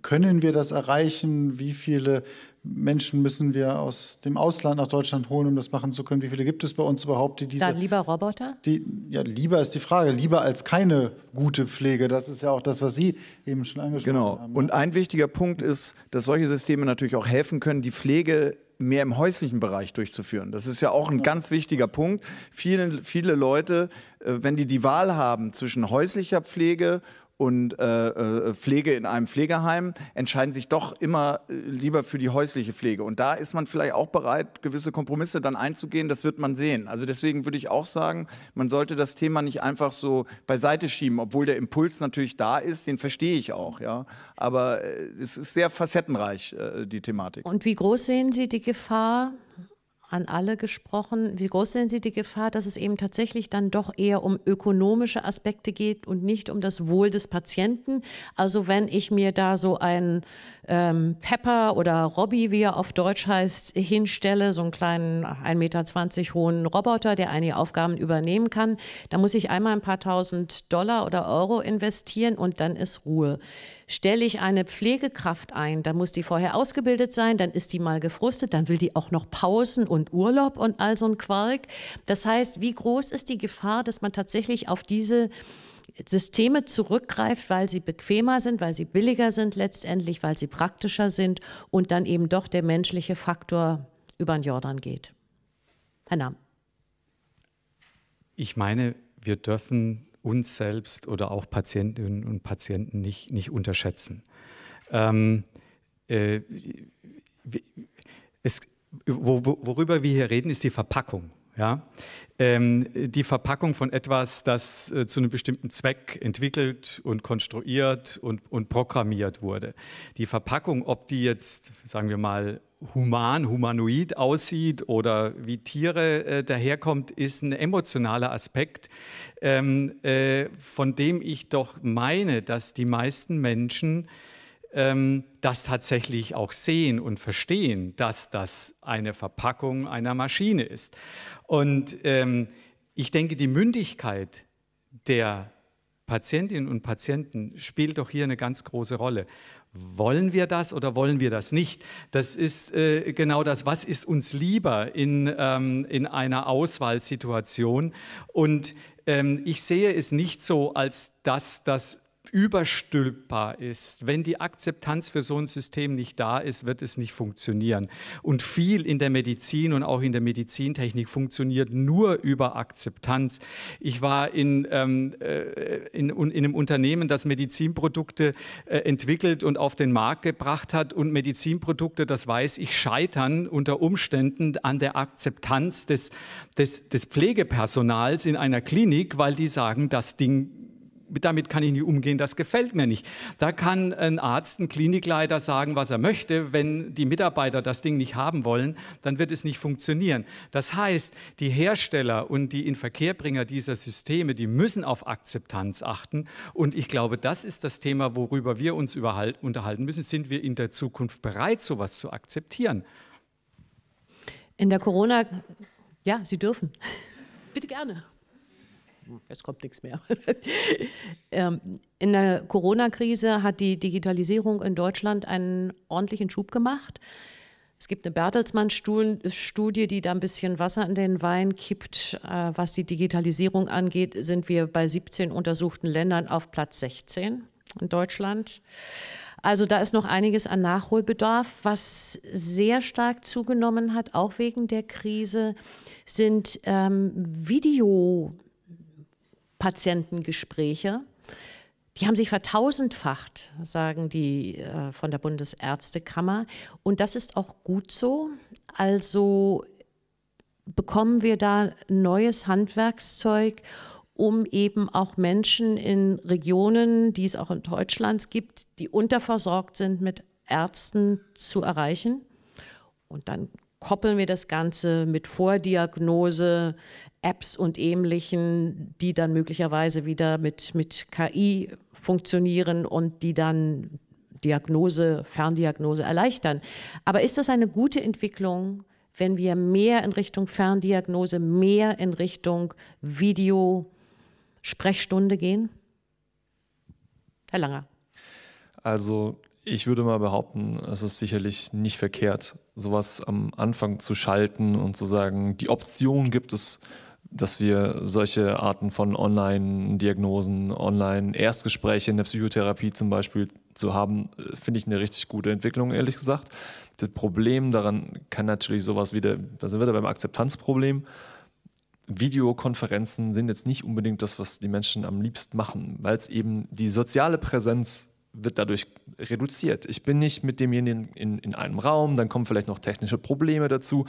können wir das erreichen? Wie viele Menschen müssen wir aus dem Ausland nach Deutschland holen, um das machen zu können? Wie viele gibt es bei uns überhaupt, die diese... Dann lieber Roboter? Die, ja, lieber ist die Frage. Lieber als keine gute Pflege. Das ist ja auch das, was Sie eben schon angesprochen genau. haben. Genau. Und ein wichtiger Punkt ist, dass solche Systeme natürlich auch helfen können, die Pflege mehr im häuslichen Bereich durchzuführen. Das ist ja auch ein ganz wichtiger Punkt. Viele, viele Leute, wenn die die Wahl haben zwischen häuslicher Pflege und äh, Pflege in einem Pflegeheim, entscheiden sich doch immer lieber für die häusliche Pflege. Und da ist man vielleicht auch bereit, gewisse Kompromisse dann einzugehen. Das wird man sehen. Also deswegen würde ich auch sagen, man sollte das Thema nicht einfach so beiseite schieben, obwohl der Impuls natürlich da ist, den verstehe ich auch. Ja. Aber es ist sehr facettenreich, die Thematik. Und wie groß sehen Sie die Gefahr, an alle gesprochen, wie groß sehen Sie die Gefahr, dass es eben tatsächlich dann doch eher um ökonomische Aspekte geht und nicht um das Wohl des Patienten? Also wenn ich mir da so einen ähm, Pepper oder Robby, wie er auf Deutsch heißt, hinstelle, so einen kleinen ein Meter zwanzig hohen Roboter, der einige Aufgaben übernehmen kann, da muss ich einmal ein paar tausend Dollar oder Euro investieren und dann ist Ruhe. Stelle ich eine Pflegekraft ein, dann muss die vorher ausgebildet sein, dann ist die mal gefrustet, dann will die auch noch Pausen und Urlaub und all so ein Quark. Das heißt, wie groß ist die Gefahr, dass man tatsächlich auf diese Systeme zurückgreift, weil sie bequemer sind, weil sie billiger sind letztendlich, weil sie praktischer sind und dann eben doch der menschliche Faktor über den Jordan geht? Herr Nahm. Ich meine, wir dürfen uns selbst oder auch Patientinnen und Patienten nicht, nicht unterschätzen. Ähm, äh, es, wo, worüber wir hier reden, ist die Verpackung. Ja? Ähm, die Verpackung von etwas, das äh, zu einem bestimmten Zweck entwickelt und konstruiert und, und programmiert wurde. Die Verpackung, ob die jetzt, sagen wir mal, human, humanoid aussieht oder wie Tiere äh, daherkommt, ist ein emotionaler Aspekt, ähm, äh, von dem ich doch meine, dass die meisten Menschen ähm, das tatsächlich auch sehen und verstehen, dass das eine Verpackung einer Maschine ist. Und ähm, ich denke, die Mündigkeit der Patientinnen und Patienten spielt doch hier eine ganz große Rolle. Wollen wir das oder wollen wir das nicht? Das ist äh, genau das, was ist uns lieber in, ähm, in einer Auswahlsituation? Und ähm, ich sehe es nicht so, als dass das überstülpbar ist. Wenn die Akzeptanz für so ein System nicht da ist, wird es nicht funktionieren. Und viel in der Medizin und auch in der Medizintechnik funktioniert nur über Akzeptanz. Ich war in, ähm, in, in einem Unternehmen, das Medizinprodukte äh, entwickelt und auf den Markt gebracht hat. Und Medizinprodukte, das weiß ich, scheitern unter Umständen an der Akzeptanz des, des, des Pflegepersonals in einer Klinik, weil die sagen, das Ding damit kann ich nicht umgehen, das gefällt mir nicht. Da kann ein Arzt, ein Klinikleiter sagen, was er möchte. Wenn die Mitarbeiter das Ding nicht haben wollen, dann wird es nicht funktionieren. Das heißt, die Hersteller und die Inverkehrbringer dieser Systeme, die müssen auf Akzeptanz achten. Und ich glaube, das ist das Thema, worüber wir uns unterhalten müssen. Sind wir in der Zukunft bereit, sowas zu akzeptieren? In der Corona... Ja, Sie dürfen. Bitte gerne. Es kommt nichts mehr. In der Corona-Krise hat die Digitalisierung in Deutschland einen ordentlichen Schub gemacht. Es gibt eine Bertelsmann-Studie, die da ein bisschen Wasser in den Wein kippt. Was die Digitalisierung angeht, sind wir bei siebzehn untersuchten Ländern auf Platz sechzehn in Deutschland. Also da ist noch einiges an Nachholbedarf. Was sehr stark zugenommen hat, auch wegen der Krise, sind ähm, Video- Patientengespräche. Die haben sich vertausendfacht, sagen die äh, von der Bundesärztekammer. Und das ist auch gut so. Also bekommen wir da neues Handwerkszeug, um eben auch Menschen in Regionen, die es auch in Deutschland gibt, die unterversorgt sind mit Ärzten, zu erreichen. Und dann koppeln wir das Ganze mit Vordiagnose, Apps und Ähnlichen, die dann möglicherweise wieder mit, mit K I funktionieren und die dann Diagnose, Ferndiagnose erleichtern. Aber ist das eine gute Entwicklung, wenn wir mehr in Richtung Ferndiagnose, mehr in Richtung Videosprechstunde gehen? Herr Langer. Also ich würde mal behaupten, es ist sicherlich nicht verkehrt, sowas am Anfang zu schalten und zu sagen, die Option gibt es, dass wir solche Arten von Online-Diagnosen, Online-Erstgespräche in der Psychotherapie zum Beispiel zu haben, finde ich eine richtig gute Entwicklung, ehrlich gesagt. Das Problem daran kann natürlich sowas wieder, da sind wir da beim Akzeptanzproblem. Videokonferenzen sind jetzt nicht unbedingt das, was die Menschen am liebsten machen, weil es eben die soziale Präsenz wird dadurch reduziert. Ich bin nicht mit demjenigen in, in einem Raum, dann kommen vielleicht noch technische Probleme dazu.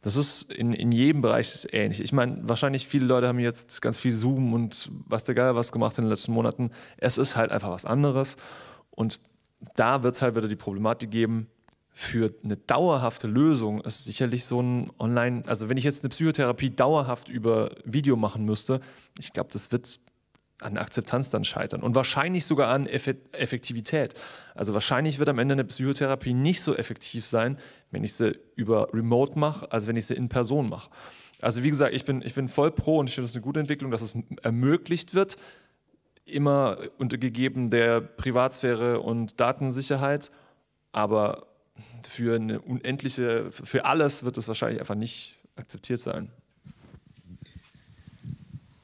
Das ist in, in jedem Bereich ähnlich. Ich meine, wahrscheinlich viele Leute haben jetzt ganz viel Zoom und was der Geil was gemacht in den letzten Monaten. Es ist halt einfach was anderes. Und da wird es halt wieder die Problematik geben, für eine dauerhafte Lösung ist sicherlich so ein Online, also wenn ich jetzt eine Psychotherapie dauerhaft über Video machen müsste, ich glaube, das wird an Akzeptanz dann scheitern und wahrscheinlich sogar an Effektivität. Also wahrscheinlich wird am Ende eine Psychotherapie nicht so effektiv sein, wenn ich sie über Remote mache, als wenn ich sie in Person mache. Also wie gesagt, ich bin, ich bin voll pro und ich finde das eine gute Entwicklung, dass es ermöglicht wird, immer unter gegeben der Privatsphäre und Datensicherheit, aber für eine unendliche, für alles wird es wahrscheinlich einfach nicht akzeptiert sein.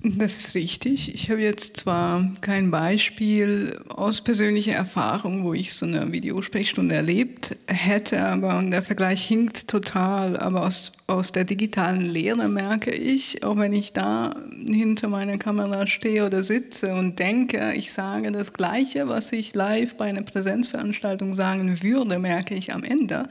Das ist richtig. Ich habe jetzt zwar kein Beispiel aus persönlicher Erfahrung, wo ich so eine Videosprechstunde erlebt hätte, aber und der Vergleich hinkt total. Aber aus, aus der digitalen Lehre merke ich, auch wenn ich da hinter meiner Kamera stehe oder sitze und denke, ich sage das Gleiche, was ich live bei einer Präsenzveranstaltung sagen würde, merke ich am Ende,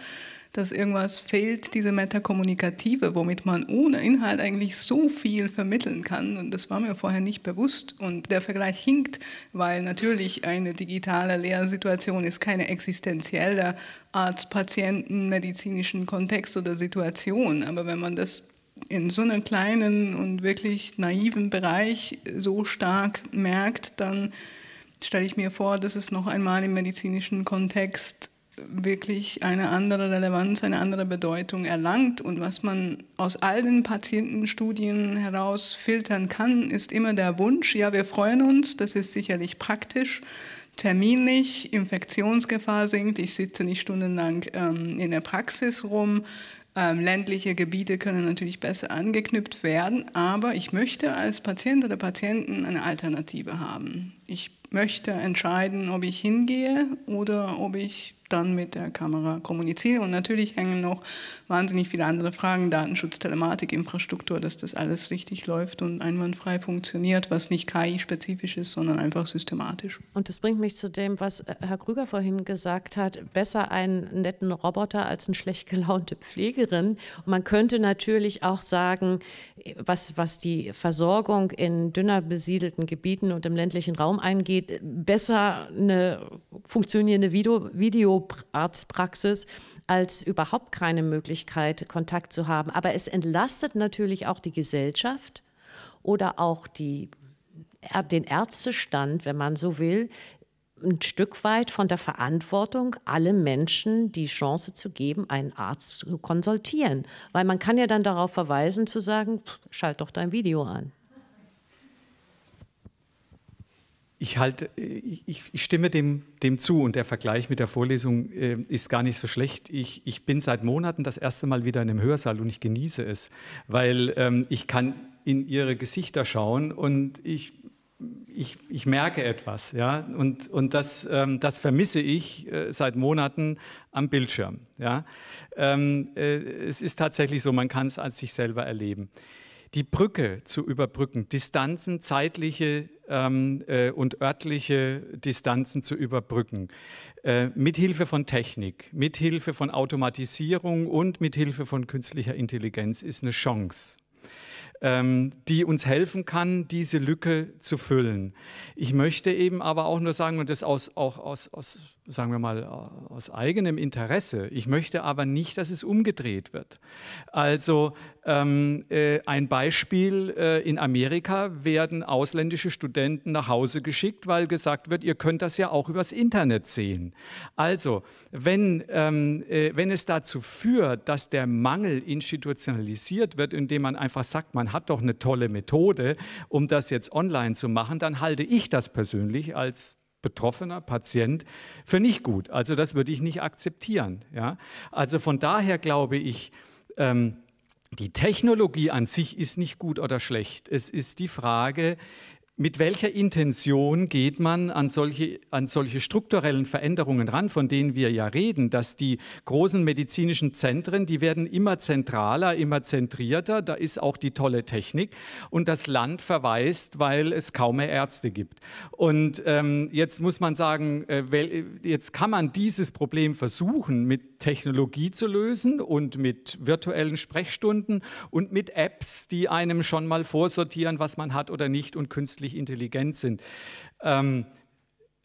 dass irgendwas fehlt, diese Metakommunikative, womit man ohne Inhalt eigentlich so viel vermitteln kann. Und das war mir vorher nicht bewusst. Und der Vergleich hinkt, weil natürlich eine digitale Lehrsituation ist keine existenzielle Arzt-Patienten, medizinischen Kontext oder Situation. Aber wenn man das in so einem kleinen und wirklich naiven Bereich so stark merkt, dann stelle ich mir vor, dass es noch einmal im medizinischen Kontext wirklich eine andere Relevanz, eine andere Bedeutung erlangt. Und was man aus all den Patientenstudien heraus filtern kann, ist immer der Wunsch, ja, wir freuen uns, das ist sicherlich praktisch, terminlich, Infektionsgefahr sinkt, ich sitze nicht stundenlang ähm, in der Praxis rum, ähm, ländliche Gebiete können natürlich besser angeknüpft werden, aber ich möchte als Patient oder Patienten eine Alternative haben. Ich möchte entscheiden, ob ich hingehe oder ob ich dann mit der Kamera kommunizieren. Und natürlich hängen noch wahnsinnig viele andere Fragen, Datenschutz, Telematik, Infrastruktur, dass das alles richtig läuft und einwandfrei funktioniert, was nicht K I-spezifisch ist, sondern einfach systematisch. Und das bringt mich zu dem, was Herr Krüger vorhin gesagt hat, besser einen netten Roboter als eine schlecht gelaunte Pflegerin. Und man könnte natürlich auch sagen, was, was die Versorgung in dünner besiedelten Gebieten und im ländlichen Raum angeht, besser eine funktionierende Video, Video Arztpraxis als überhaupt keine Möglichkeit, Kontakt zu haben. Aber es entlastet natürlich auch die Gesellschaft oder auch die, den Ärztestand, wenn man so will, ein Stück weit von der Verantwortung, alle Menschen die Chance zu geben, einen Arzt zu konsultieren. Weil man kann ja dann darauf verweisen, zu sagen, schalt doch dein Video an. Ich, halt, ich, ich stimme dem, dem zu und der Vergleich mit der Vorlesung äh, ist gar nicht so schlecht. Ich, ich bin seit Monaten das erste Mal wieder in einem Hörsaal und ich genieße es, weil ähm, ich kann in ihre Gesichter schauen und ich, ich, ich merke etwas. Ja? Und, und das, ähm, das vermisse ich äh, seit Monaten am Bildschirm. Ja? Ähm, äh, es ist tatsächlich so, man kann es an sich selber erleben. Die Brücke zu überbrücken, Distanzen, zeitliche ähm, äh, und örtliche Distanzen zu überbrücken. Äh, mithilfe von Technik, mithilfe von Automatisierung und mithilfe von künstlicher Intelligenz ist eine Chance, die uns helfen kann, diese Lücke zu füllen. Ich möchte eben aber auch nur sagen, und das aus, auch aus, aus, sagen wir mal, aus eigenem Interesse, ich möchte aber nicht, dass es umgedreht wird. Also ähm, äh, ein Beispiel, äh, in Amerika werden ausländische Studenten nach Hause geschickt, weil gesagt wird, ihr könnt das ja auch übers Internet sehen. Also, wenn, ähm, äh, wenn es dazu führt, dass der Mangel institutionalisiert wird, indem man einfach sagt, man hat doch eine tolle Methode, um das jetzt online zu machen, dann halte ich das persönlich als betroffener Patient für nicht gut. Also das würde ich nicht akzeptieren. Ja? Also von daher glaube ich, ähm, die Technologie an sich ist nicht gut oder schlecht. Es ist die Frage, mit welcher Intention geht man an solche, an solche strukturellen Veränderungen ran, von denen wir ja reden, dass die großen medizinischen Zentren, die werden immer zentraler, immer zentrierter, da ist auch die tolle Technik und das Land verweist, weil es kaum mehr Ärzte gibt. Und ähm, jetzt muss man sagen, äh, jetzt kann man dieses Problem versuchen, mit Technologie zu lösen und mit virtuellen Sprechstunden und mit Apps, die einem schon mal vorsortieren, was man hat oder nicht und künstliche intelligent sind. Ähm,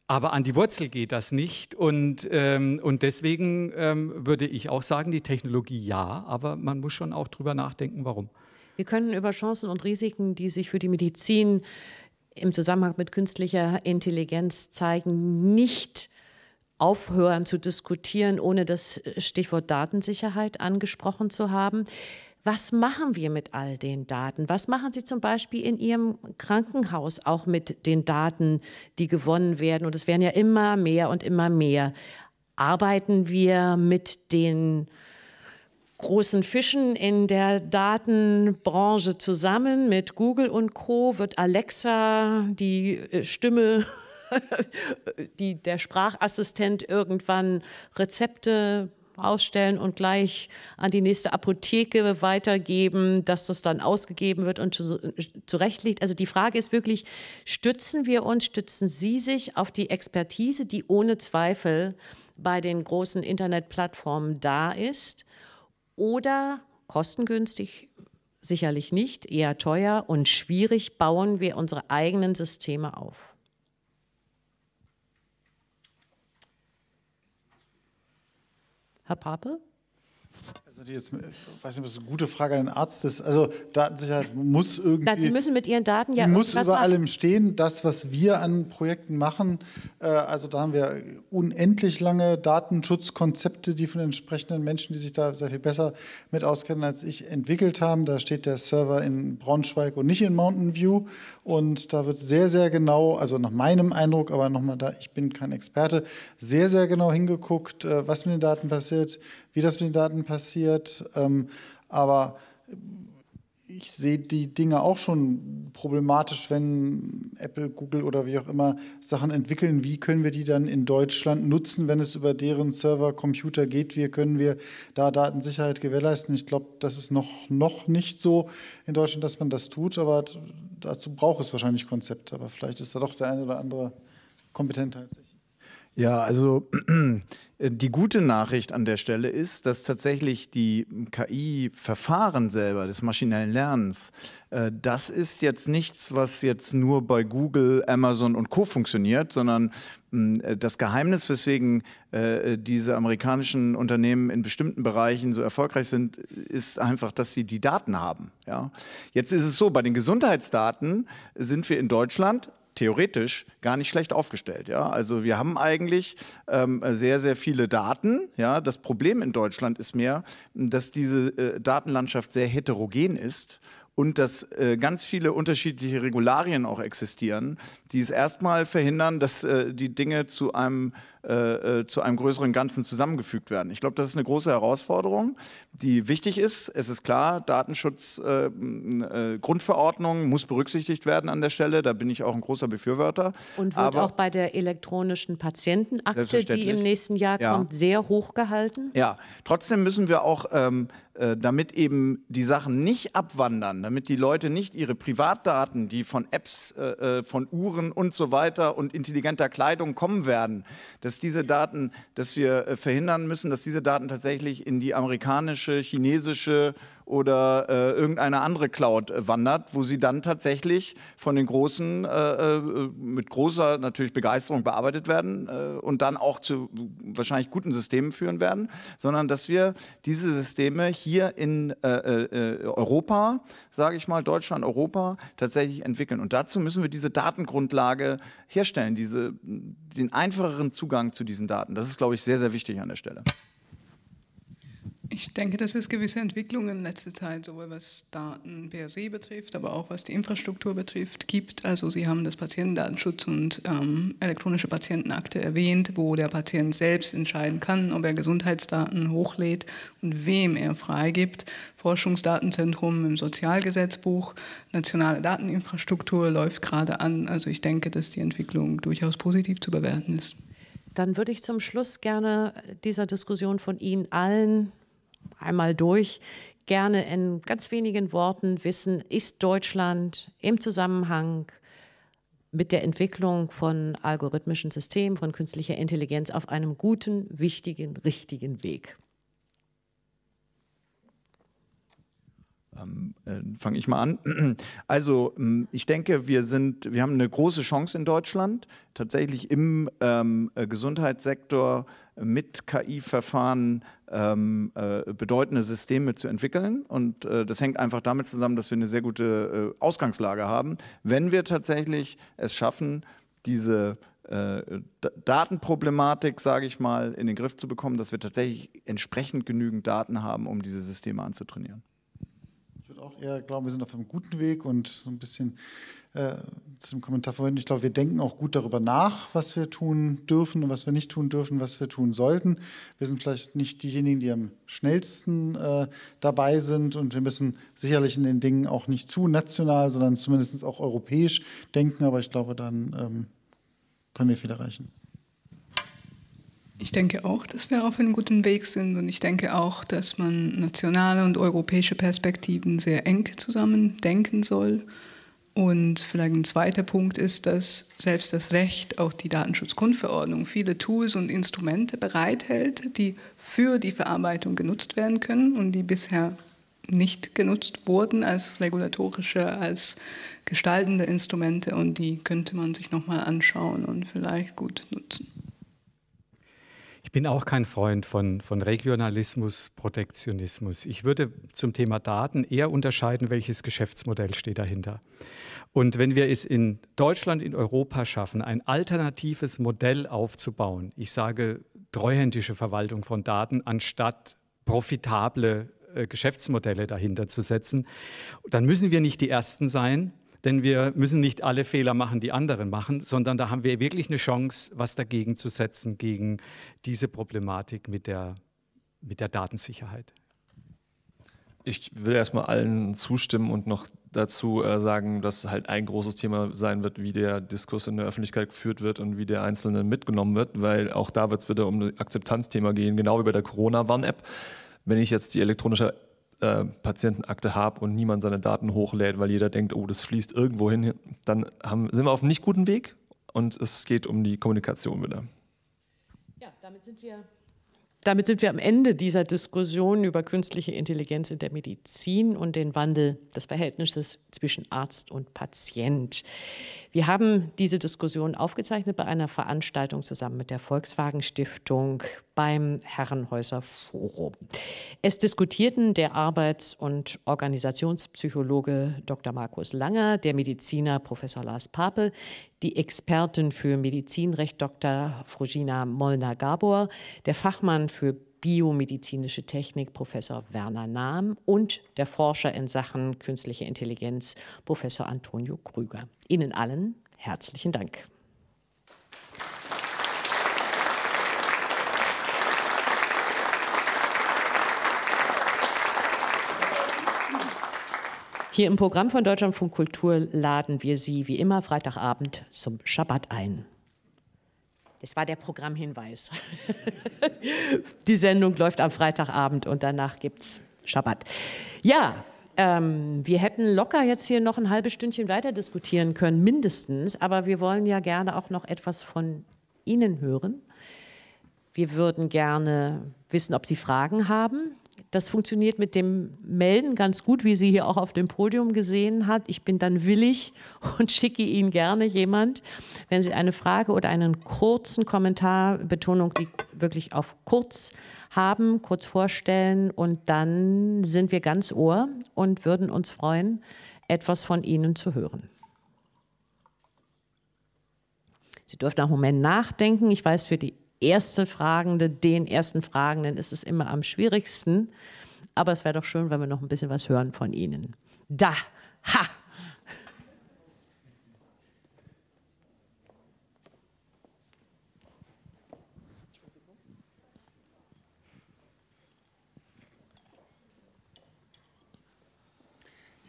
aber an die Wurzel geht das nicht und, ähm, und deswegen ähm, würde ich auch sagen, die Technologie ja, aber man muss schon auch drüber nachdenken, warum. Wir können über Chancen und Risiken, die sich für die Medizin im Zusammenhang mit künstlicher Intelligenz zeigen, nicht aufhören zu diskutieren, ohne das Stichwort Datensicherheit angesprochen zu haben. Was machen wir mit all den Daten? Was machen Sie zum Beispiel in Ihrem Krankenhaus auch mit den Daten, die gewonnen werden? Und es werden ja immer mehr und immer mehr. Arbeiten wir mit den großen Fischen in der Datenbranche zusammen, mit Google und Co.? Wird Alexa die Stimme, die, der Sprachassistent irgendwann Rezepte ausstellen und gleich an die nächste Apotheke weitergeben, dass das dann ausgegeben wird und zurecht liegt? Also die Frage ist wirklich, stützen wir uns, stützen Sie sich auf die Expertise, die ohne Zweifel bei den großen Internetplattformen da ist, oder kostengünstig sicherlich nicht, eher teuer und schwierig, bauen wir unsere eigenen Systeme auf? Herr Pape? Also die jetzt, ich weiß nicht, das ist eine gute Frage an den Arzt ist. Also Datensicherheit muss irgendwie... Na, Sie müssen mit Ihren Daten ja... muss über machen. Allem stehen, das, was wir an Projekten machen. Äh, also da haben wir unendlich lange Datenschutzkonzepte, die von entsprechenden Menschen, die sich da sehr viel besser mit auskennen als ich, entwickelt haben. Da steht der Server in Braunschweig und nicht in Mountain View. Und da wird sehr, sehr genau, also nach meinem Eindruck, aber nochmal da, ich bin kein Experte, sehr, sehr genau hingeguckt, äh, was mit den Daten passiert, wie das mit den Daten passiert, ähm, aber ich sehe die Dinge auch schon problematisch, wenn Apple, Google oder wie auch immer Sachen entwickeln. Wie können wir die dann in Deutschland nutzen, wenn es über deren Server, Computer geht? Wie können wir da Datensicherheit gewährleisten? Ich glaube, das ist noch, noch nicht so in Deutschland, dass man das tut, aber dazu braucht es wahrscheinlich Konzepte. Aber vielleicht ist da doch der eine oder andere kompetenter als ich. Ja, also die gute Nachricht an der Stelle ist, dass tatsächlich die K I-Verfahren selber, des maschinellen Lernens, äh, das ist jetzt nichts, was jetzt nur bei Google, Amazon und Co. funktioniert, sondern mh, das Geheimnis, weswegen äh, diese amerikanischen Unternehmen in bestimmten Bereichen so erfolgreich sind, ist einfach, dass sie die Daten haben. Ja? Jetzt ist es so, bei den Gesundheitsdaten sind wir in Deutschland theoretisch gar nicht schlecht aufgestellt. Ja? Also wir haben eigentlich ähm, sehr, sehr viele Daten. Ja? Das Problem in Deutschland ist mehr, dass diese äh, Datenlandschaft sehr heterogen ist und dass äh, ganz viele unterschiedliche Regularien auch existieren, die es erstmal verhindern, dass äh, die Dinge zu einem äh, zu einem größeren Ganzen zusammengefügt werden. Ich glaube, das ist eine große Herausforderung, die wichtig ist. Es ist klar, Datenschutz, äh, äh, Grundverordnung muss berücksichtigt werden an der Stelle. Da bin ich auch ein großer Befürworter. Und wird aber auch bei der elektronischen Patientenakte, die im nächsten Jahr ja. kommt, sehr hoch gehalten? Ja, trotzdem müssen wir auch, ähm, äh, damit eben die Sachen nicht abwandern, damit die Leute nicht ihre Privatdaten, die von Apps, äh, von Uhren und so weiter und intelligenter Kleidung kommen werden, dass diese Daten, dass wir äh, verhindern müssen, dass diese Daten tatsächlich in die amerikanische, chinesische oder äh, irgendeine andere Cloud wandert, wo sie dann tatsächlich von den Großen äh, mit großer natürlich Begeisterung bearbeitet werden äh, und dann auch zu wahrscheinlich guten Systemen führen werden, sondern dass wir diese Systeme hier in äh, äh, Europa, sage ich mal, Deutschland, Europa, tatsächlich entwickeln. Und dazu müssen wir diese Datengrundlage herstellen, diese, den einfacheren Zugang zu diesen Daten. Das ist, glaube ich, sehr, sehr wichtig an der Stelle. Ich denke, dass es gewisse Entwicklungen in letzter Zeit, sowohl was Daten per se betrifft, aber auch was die Infrastruktur betrifft, gibt. Also Sie haben das Patientendatenschutz und ähm, elektronische Patientenakte erwähnt, wo der Patient selbst entscheiden kann, ob er Gesundheitsdaten hochlädt und wem er freigibt. Forschungsdatenzentrum im Sozialgesetzbuch, nationale Dateninfrastruktur läuft gerade an. Also ich denke, dass die Entwicklung durchaus positiv zu bewerten ist. Dann würde ich zum Schluss gerne dieser Diskussion von Ihnen allen einmal durch, gerne in ganz wenigen Worten wissen, ist Deutschland im Zusammenhang mit der Entwicklung von algorithmischen Systemen, von künstlicher Intelligenz auf einem guten, wichtigen, richtigen Weg? Ähm, äh, fange ich mal an. Also ich denke, wir sind, wir haben eine große Chance in Deutschland, tatsächlich im ähm, Gesundheitssektor mit K I-Verfahren ähm, äh, bedeutende Systeme zu entwickeln. Und äh, das hängt einfach damit zusammen, dass wir eine sehr gute äh, Ausgangslage haben, wenn wir tatsächlich es schaffen, diese äh, Datenproblematik, sage ich mal, in den Griff zu bekommen, dass wir tatsächlich entsprechend genügend Daten haben, um diese Systeme anzutrainieren. Auch eher glauben, wir sind auf einem guten Weg und so ein bisschen äh, zum Kommentar vorhin, ich glaube, wir denken auch gut darüber nach, was wir tun dürfen und was wir nicht tun dürfen, was wir tun sollten. Wir sind vielleicht nicht diejenigen, die am schnellsten äh, dabei sind und wir müssen sicherlich in den Dingen auch nicht zu national, sondern zumindest auch europäisch denken, aber ich glaube, dann ähm, können wir viel erreichen. Ich denke auch, dass wir auf einem guten Weg sind und ich denke auch, dass man nationale und europäische Perspektiven sehr eng zusammen denken soll. Und vielleicht ein zweiter Punkt ist, dass selbst das Recht, auch die Datenschutzgrundverordnung, viele Tools und Instrumente bereithält, die für die Verarbeitung genutzt werden können und die bisher nicht genutzt wurden als regulatorische, als gestaltende Instrumente und die könnte man sich nochmal anschauen und vielleicht gut nutzen. Ich bin auch kein Freund von, von Regionalismus, Protektionismus. Ich würde zum Thema Daten eher unterscheiden, welches Geschäftsmodell steht dahinter. Und wenn wir es in Deutschland, in Europa schaffen, ein alternatives Modell aufzubauen, ich sage treuhändische Verwaltung von Daten, anstatt profitable äh, Geschäftsmodelle dahinter zu setzen, dann müssen wir nicht die Ersten sein, denn wir müssen nicht alle Fehler machen, die anderen machen, sondern da haben wir wirklich eine Chance, was dagegen zu setzen, gegen diese Problematik mit der, mit der Datensicherheit. Ich will erstmal allen zustimmen und noch dazu äh, sagen, dass halt ein großes Thema sein wird, wie der Diskurs in der Öffentlichkeit geführt wird und wie der Einzelne mitgenommen wird, weil auch da wird es wieder um das Akzeptanzthema gehen, genau wie bei der Corona-Warn-App. Wenn ich jetzt die elektronische Äh, Patientenakte habe und niemand seine Daten hochlädt, weil jeder denkt, oh, das fließt irgendwo hin, dann haben, sind wir auf einem nicht guten Weg und es geht um die Kommunikation wieder. Ja, damit sind wir, damit sind wir am Ende dieser Diskussion über künstliche Intelligenz in der Medizin und den Wandel des Verhältnisses zwischen Arzt und Patient. Wir haben diese Diskussion aufgezeichnet bei einer Veranstaltung zusammen mit der Volkswagen Stiftung beim Herrenhäuser Forum. Es diskutierten der Arbeits- und Organisationspsychologe Doktor Markus Langer, der Mediziner Professor Lars Pape, die Expertin für Medizinrecht Doktor Fruzsina Molnár-Gábor, der Fachmann für biomedizinische Technik Professor Werner Nahm und der Forscher in Sachen künstliche Intelligenz Professor Antonio Krüger. Ihnen allen herzlichen Dank. Hier im Programm von Deutschlandfunk Kultur laden wir Sie wie immer Freitagabend zum Schabbat ein. Das war der Programmhinweis. Die Sendung läuft am Freitagabend und danach gibt es Schabbat. Ja, ähm, wir hätten locker jetzt hier noch ein halbes Stündchen weiter diskutieren können, mindestens. Aber wir wollen ja gerne auch noch etwas von Ihnen hören. Wir würden gerne wissen, ob Sie Fragen haben. Das funktioniert mit dem Melden ganz gut, wie Sie hier auch auf dem Podium gesehen hat. Ich bin dann willig und schicke Ihnen gerne jemand, wenn Sie eine Frage oder einen kurzen Kommentar, Betonung liegt wirklich auf kurz, haben, kurz vorstellen. Und dann sind wir ganz Ohr und würden uns freuen, etwas von Ihnen zu hören. Sie dürfen einen Moment nachdenken. Ich weiß, für die erste Fragende, den ersten Fragenden ist es immer am schwierigsten. Aber es wäre doch schön, wenn wir noch ein bisschen was hören von Ihnen. Da, ha!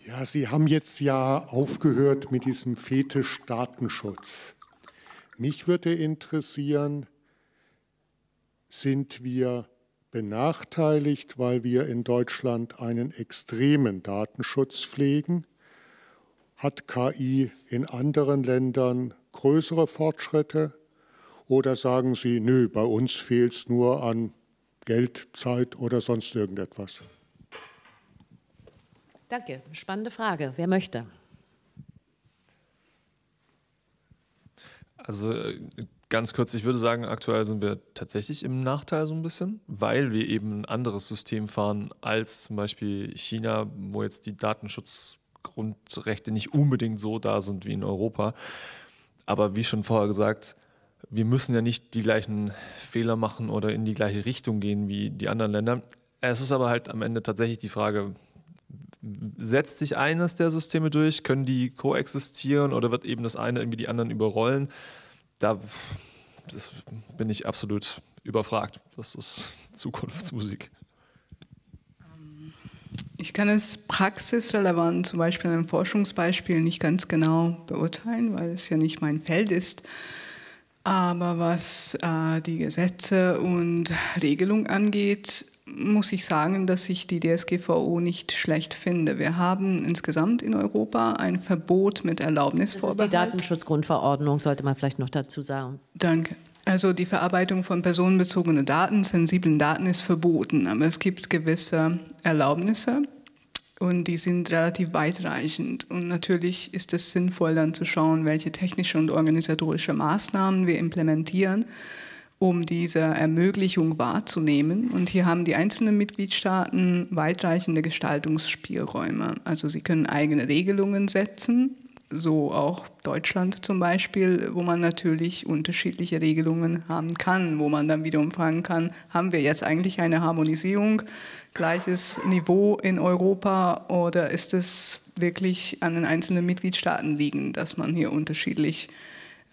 Ja, Sie haben jetzt ja aufgehört mit diesem Fetisch Datenschutz. Mich würde interessieren, sind wir benachteiligt, weil wir in Deutschland einen extremen Datenschutz pflegen? Hat K I in anderen Ländern größere Fortschritte? Oder sagen Sie, nö, bei uns fehlt es nur an Geld, Zeit oder sonst irgendetwas? Danke, spannende Frage. Wer möchte? Also ganz kurz, ich würde sagen, aktuell sind wir tatsächlich im Nachteil so ein bisschen, weil wir eben ein anderes System fahren als zum Beispiel China, wo jetzt die Datenschutzgrundrechte nicht unbedingt so da sind wie in Europa. Aber wie schon vorher gesagt, wir müssen ja nicht die gleichen Fehler machen oder in die gleiche Richtung gehen wie die anderen Länder. Es ist aber halt am Ende tatsächlich die Frage, setzt sich eines der Systeme durch? Können die koexistieren oder wird eben das eine irgendwie die anderen überrollen? Da das bin ich absolut überfragt. Das ist Zukunftsmusik. Ich kann es praxisrelevant, zum Beispiel an einem Forschungsbeispiel, nicht ganz genau beurteilen, weil es ja nicht mein Feld ist. Aber was äh, die Gesetze und Regelung angeht, muss ich sagen, dass ich die D S G V O nicht schlecht finde. Wir haben insgesamt in Europa ein Verbot mit Erlaubnisvorbehalt. Das ist die Datenschutzgrundverordnung, sollte man vielleicht noch dazu sagen. Danke. Also die Verarbeitung von personenbezogenen Daten, sensiblen Daten ist verboten, aber es gibt gewisse Erlaubnisse und die sind relativ weitreichend. Und natürlich ist es sinnvoll, dann zu schauen, welche technische und organisatorische Maßnahmen wir implementieren, um diese Ermöglichung wahrzunehmen. Und hier haben die einzelnen Mitgliedstaaten weitreichende Gestaltungsspielräume. Also sie können eigene Regelungen setzen, so auch Deutschland zum Beispiel, wo man natürlich unterschiedliche Regelungen haben kann, wo man dann wiederum fragen kann, haben wir jetzt eigentlich eine Harmonisierung, gleiches Niveau in Europa, oder ist es wirklich an den einzelnen Mitgliedstaaten liegend, dass man hier unterschiedlich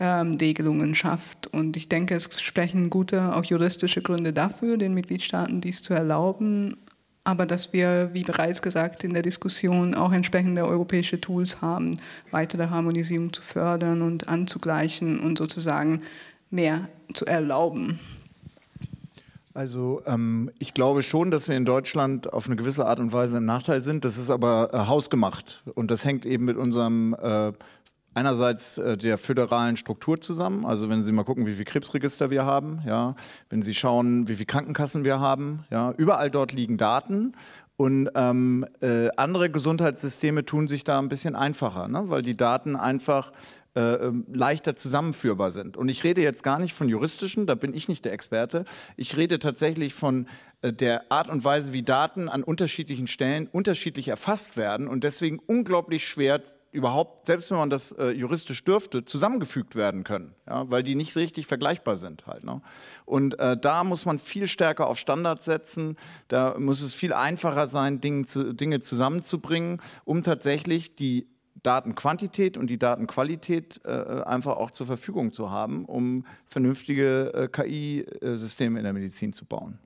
Ähm, Regelungen schafft. Und ich denke, es sprechen gute, auch juristische Gründe dafür, den Mitgliedstaaten dies zu erlauben, aber dass wir, wie bereits gesagt, in der Diskussion auch entsprechende europäische Tools haben, weitere Harmonisierung zu fördern und anzugleichen und sozusagen mehr zu erlauben. Also ähm, ich glaube schon, dass wir in Deutschland auf eine gewisse Art und Weise im Nachteil sind. Das ist aber äh, hausgemacht und das hängt eben mit unserem äh, einerseits der föderalen Struktur zusammen, also wenn Sie mal gucken, wie viele Krebsregister wir haben, ja, wenn Sie schauen, wie viele Krankenkassen wir haben, ja, überall dort liegen Daten. Und ähm, äh, andere Gesundheitssysteme tun sich da ein bisschen einfacher, ne? Weil die Daten einfach äh, leichter zusammenführbar sind. Und ich rede jetzt gar nicht von juristischen, da bin ich nicht der Experte. Ich rede tatsächlich von äh, der Art und Weise, wie Daten an unterschiedlichen Stellen unterschiedlich erfasst werden und deswegen unglaublich schwer überhaupt, selbst wenn man das äh, juristisch dürfte, zusammengefügt werden können, ja, weil die nicht richtig vergleichbar sind halt, ne? Und äh, da muss man viel stärker auf Standards setzen, da muss es viel einfacher sein, Dinge, zu, Dinge zusammenzubringen, um tatsächlich die Datenquantität und die Datenqualität äh, einfach auch zur Verfügung zu haben, um vernünftige äh, K I-Systeme in der Medizin zu bauen.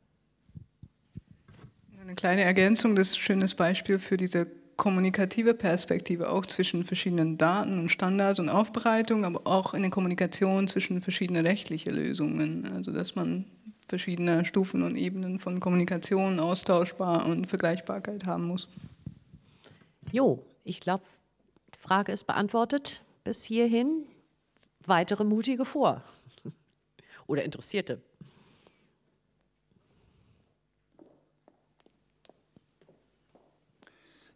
Eine kleine Ergänzung, das ist ein schönes Beispiel für diese kommunikative Perspektive, auch zwischen verschiedenen Daten und Standards und Aufbereitung, aber auch in der Kommunikation zwischen verschiedenen rechtlichen Lösungen. Also dass man verschiedene Stufen und Ebenen von Kommunikation, austauschbar und Vergleichbarkeit haben muss. Jo, ich glaube, die Frage ist beantwortet bis hierhin. Weitere Mutige vor oder Interessierte.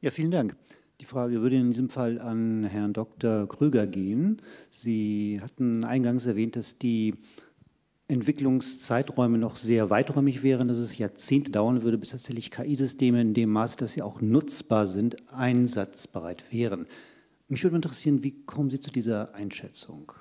Ja, vielen Dank. Die Frage würde in diesem Fall an Herrn Doktor Krüger gehen. Sie hatten eingangs erwähnt, dass die Entwicklungszeiträume noch sehr weiträumig wären, dass es Jahrzehnte dauern würde, bis tatsächlich K I-Systeme in dem Maße, dass sie auch nutzbar sind, einsatzbereit wären. Mich würde interessieren, wie kommen Sie zu dieser Einschätzung?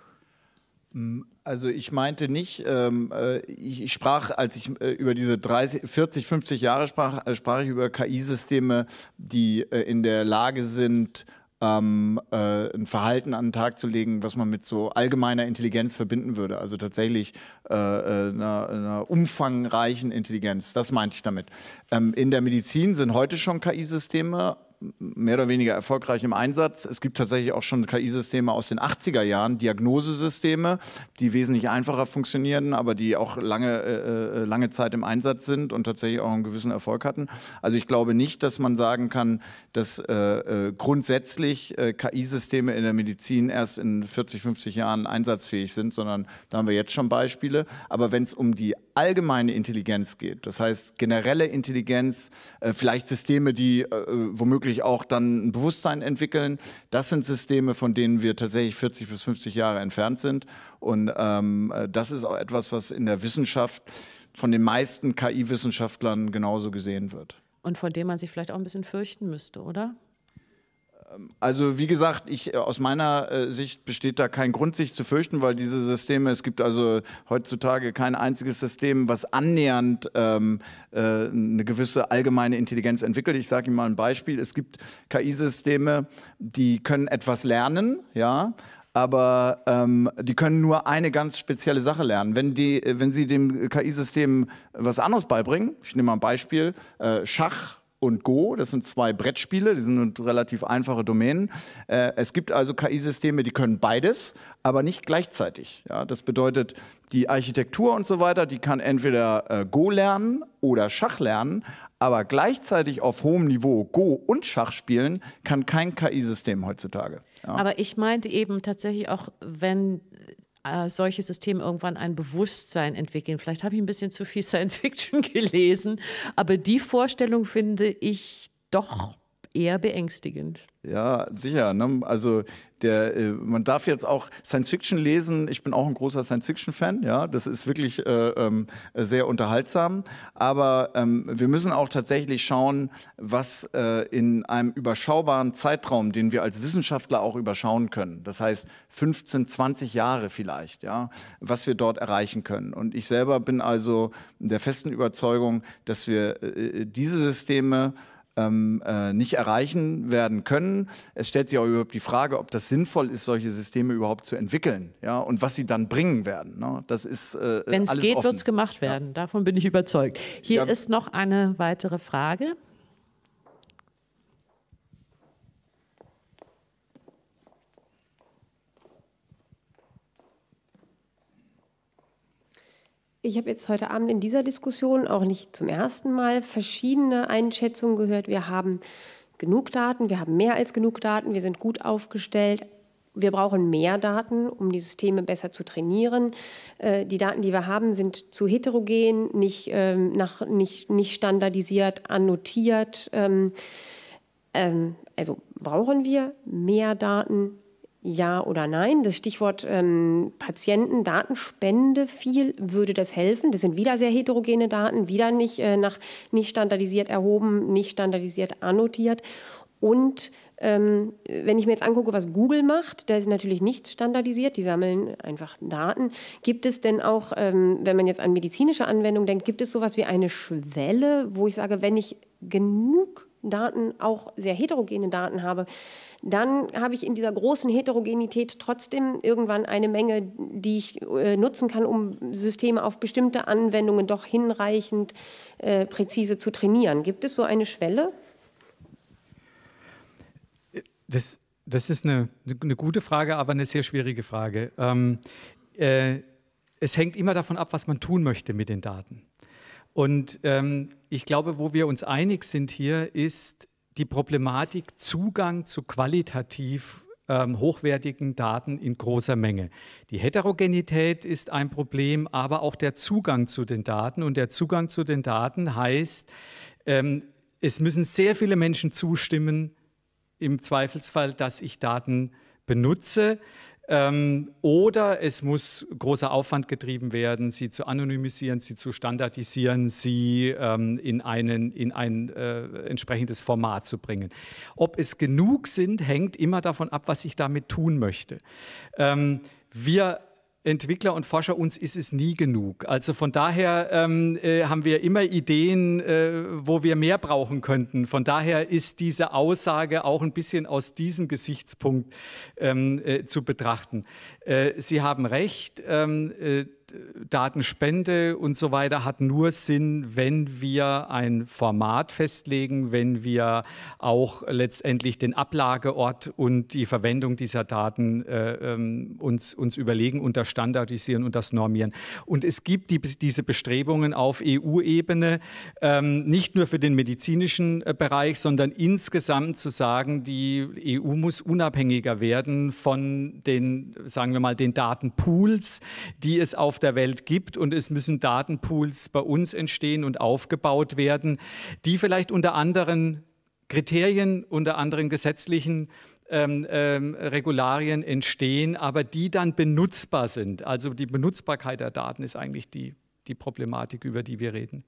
Also ich meinte nicht, ähm, ich sprach, als ich äh, über diese dreißig, vierzig, fünfzig Jahre sprach, äh, sprach ich über K I-Systeme, die äh, in der Lage sind, ähm, äh, ein Verhalten an den Tag zu legen, was man mit so allgemeiner Intelligenz verbinden würde. Also tatsächlich äh, einer, einer umfangreichen Intelligenz, das meinte ich damit. Ähm, in der Medizin sind heute schon K I-Systeme mehr oder weniger erfolgreich im Einsatz. Es gibt tatsächlich auch schon K I-Systeme aus den achtziger Jahren, Diagnosesysteme, die wesentlich einfacher funktionieren, aber die auch lange, äh, lange Zeit im Einsatz sind und tatsächlich auch einen gewissen Erfolg hatten. Also ich glaube nicht, dass man sagen kann, dass äh, grundsätzlich äh, K I-Systeme in der Medizin erst in vierzig, fünfzig Jahren einsatzfähig sind, sondern da haben wir jetzt schon Beispiele. Aber wenn es um die allgemeine Intelligenz geht, das heißt generelle Intelligenz, äh, vielleicht Systeme, die äh, womöglich auch dann ein Bewusstsein entwickeln. Das sind Systeme, von denen wir tatsächlich vierzig bis fünfzig Jahre entfernt sind. Und ähm, das ist auch etwas, was in der Wissenschaft von den meisten K I-Wissenschaftlern genauso gesehen wird. Und von dem man sich vielleicht auch ein bisschen fürchten müsste, oder? Also wie gesagt, ich, aus meiner äh, Sicht besteht da kein Grund, sich zu fürchten, weil diese Systeme, es gibt also heutzutage kein einziges System, was annähernd ähm, äh, eine gewisse allgemeine Intelligenz entwickelt. Ich sage Ihnen mal ein Beispiel. Es gibt K I-Systeme, die können etwas lernen, ja, aber ähm, die können nur eine ganz spezielle Sache lernen. Wenn, die, wenn Sie dem K I-System was anderes beibringen, ich nehme mal ein Beispiel, äh, Schach und Go, das sind zwei Brettspiele, die sind relativ einfache Domänen. Äh, es gibt also K I-Systeme, die können beides, aber nicht gleichzeitig. Ja, das bedeutet, die Architektur und so weiter, die kann entweder äh, Go lernen oder Schach lernen, aber gleichzeitig auf hohem Niveau Go und Schach spielen kann kein K I-System heutzutage. Ja. Aber ich meinte eben tatsächlich auch, wenn Äh, solche Systeme irgendwann ein Bewusstsein entwickeln. Vielleicht habe ich ein bisschen zu viel Science-Fiction gelesen, aber die Vorstellung finde ich doch eher beängstigend. Ja, sicher. Ne? Also der, äh, man darf jetzt auch Science-Fiction lesen. Ich bin auch ein großer Science-Fiction-Fan. Ja, das ist wirklich äh, äh, sehr unterhaltsam. Aber ähm, wir müssen auch tatsächlich schauen, was äh, in einem überschaubaren Zeitraum, den wir als Wissenschaftler auch überschauen können, das heißt fünfzehn, zwanzig Jahre vielleicht, ja, was wir dort erreichen können. Und ich selber bin also der festen Überzeugung, dass wir äh, diese Systeme Ähm, äh, nicht erreichen werden können. Es stellt sich auch überhaupt die Frage, ob das sinnvoll ist, solche Systeme überhaupt zu entwickeln, ja, und was sie dann bringen werden. Ne? Das ist äh, wenn es geht, wird es gemacht werden. Ja. Davon bin ich überzeugt. Hier ja. ist noch eine weitere Frage. Ich habe jetzt heute Abend in dieser Diskussion auch nicht zum ersten Mal verschiedene Einschätzungen gehört. Wir haben genug Daten, wir haben mehr als genug Daten, wir sind gut aufgestellt. Wir brauchen mehr Daten, um die Systeme besser zu trainieren. Äh, die Daten, die wir haben, sind zu heterogen, nicht, ähm, nach, nicht, nicht standardisiert, annotiert. Ähm, ähm, also brauchen wir mehr Daten? Ja oder nein? Das Stichwort ähm, Patientendatenspende viel, würde das helfen? Das sind wieder sehr heterogene Daten, wieder nicht, äh, nach, nicht standardisiert erhoben, nicht standardisiert annotiert. Und ähm, wenn ich mir jetzt angucke, was Google macht, da ist natürlich nichts standardisiert, die sammeln einfach Daten. Gibt es denn auch, ähm, wenn man jetzt an medizinische Anwendungen denkt, gibt es sowas wie eine Schwelle, wo ich sage, wenn ich genug Daten, auch sehr heterogene Daten habe, dann habe ich in dieser großen Heterogenität trotzdem irgendwann eine Menge, die ich äh, nutzen kann, um Systeme auf bestimmte Anwendungen doch hinreichend äh, präzise zu trainieren. Gibt es so eine Schwelle? Das, das ist eine, eine gute Frage, aber eine sehr schwierige Frage. Ähm, äh, es hängt immer davon ab, was man tun möchte mit den Daten. Und ähm, ich glaube, wo wir uns einig sind hier, ist die Problematik Zugang zu qualitativ ähm, hochwertigen Daten in großer Menge. Die Heterogenität ist ein Problem, aber auch der Zugang zu den Daten. Und der Zugang zu den Daten heißt, ähm, es müssen sehr viele Menschen zustimmen, im Zweifelsfall, dass ich Daten benutze. Ähm, oder es muss großer Aufwand getrieben werden, sie zu anonymisieren, sie zu standardisieren, sie ähm, in, einen, in ein äh, entsprechendes Format zu bringen. Ob es genug sind, hängt immer davon ab, was ich damit tun möchte. Ähm, wir Entwickler und Forscher, uns ist es nie genug. Also von daher ähm, äh, haben wir immer Ideen, äh, wo wir mehr brauchen könnten. Von daher ist diese Aussage auch ein bisschen aus diesem Gesichtspunkt ähm, äh, zu betrachten. Äh, Sie haben recht, ähm, äh, Datenspende und so weiter hat nur Sinn, wenn wir ein Format festlegen, wenn wir auch letztendlich den Ablageort und die Verwendung dieser Daten äh, uns, uns überlegen und das standardisieren und das normieren. Und es gibt die, diese Bestrebungen auf E U-Ebene, ähm, nicht nur für den medizinischen Bereich, sondern insgesamt zu sagen, die E U muss unabhängiger werden von den, sagen wir mal, den Datenpools, die es auf der Welt gibt, und es müssen Datenpools bei uns entstehen und aufgebaut werden, die vielleicht unter anderen Kriterien, unter anderen gesetzlichen ähm, ähm, Regularien entstehen, aber die dann benutzbar sind. Also die Benutzbarkeit der Daten ist eigentlich die, die Problematik, über die wir reden.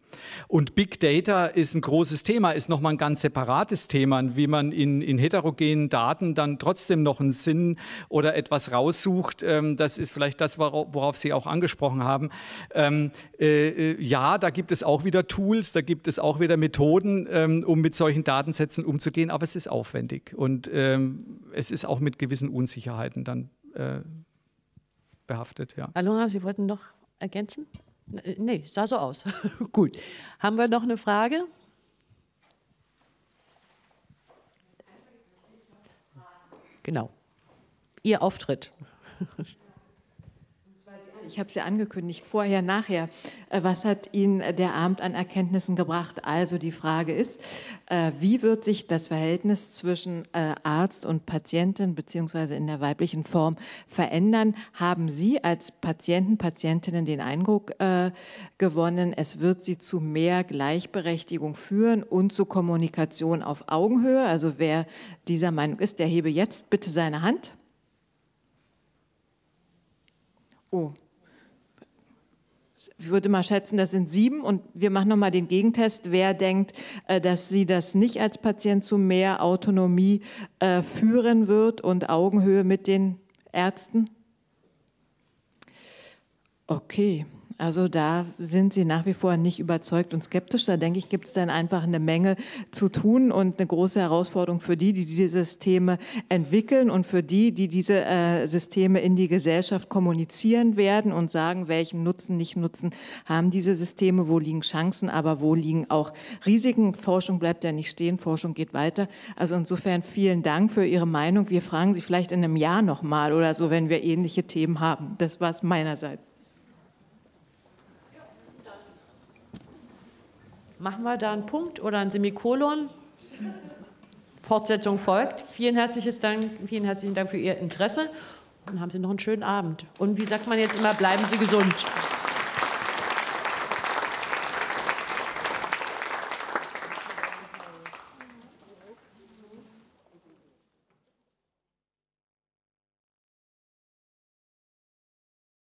Und Big Data ist ein großes Thema, ist nochmal ein ganz separates Thema, wie man in, in heterogenen Daten dann trotzdem noch einen Sinn oder etwas raussucht. Das ist vielleicht das, worauf Sie auch angesprochen haben. Ähm, äh, ja, da gibt es auch wieder Tools, da gibt es auch wieder Methoden, ähm, um mit solchen Datensätzen umzugehen, aber es ist aufwendig und ähm, es ist auch mit gewissen Unsicherheiten dann äh, behaftet. Ja. Alona, Sie wollten noch ergänzen? Nee, sah so aus. Gut. Haben wir noch eine Frage? Genau. Ihr Auftritt. Ich habe es ja angekündigt, vorher, nachher. Was hat Ihnen der Abend an Erkenntnissen gebracht? Also die Frage ist, wie wird sich das Verhältnis zwischen Arzt und Patientin beziehungsweise in der weiblichen Form verändern? Haben Sie als Patienten, Patientinnen den Eindruck äh, gewonnen, es wird Sie zu mehr Gleichberechtigung führen und zu Kommunikation auf Augenhöhe? Also wer dieser Meinung ist, der hebe jetzt bitte seine Hand. Oh. Ich würde mal schätzen, das sind sieben, und wir machen nochmal den Gegentest. Wer denkt, dass sie das nicht als Patient zu mehr Autonomie führen wird und Augenhöhe mit den Ärzten? Okay, also da sind Sie nach wie vor nicht überzeugt und skeptisch. Da denke ich, gibt es dann einfach eine Menge zu tun und eine große Herausforderung für die, die diese Systeme entwickeln und für die, die diese äh, Systeme in die Gesellschaft kommunizieren werden und sagen, welchen Nutzen, nicht Nutzen haben diese Systeme, wo liegen Chancen, aber wo liegen auch Risiken. Forschung bleibt ja nicht stehen, Forschung geht weiter. Also insofern vielen Dank für Ihre Meinung. Wir fragen Sie vielleicht in einem Jahr nochmal oder so, wenn wir ähnliche Themen haben. Das war es meinerseits. Machen wir da einen Punkt oder ein Semikolon? Fortsetzung folgt. Vielen, herzliches Dank, vielen herzlichen Dank für Ihr Interesse. Und haben Sie noch einen schönen Abend. Und wie sagt man jetzt immer, bleiben Sie gesund.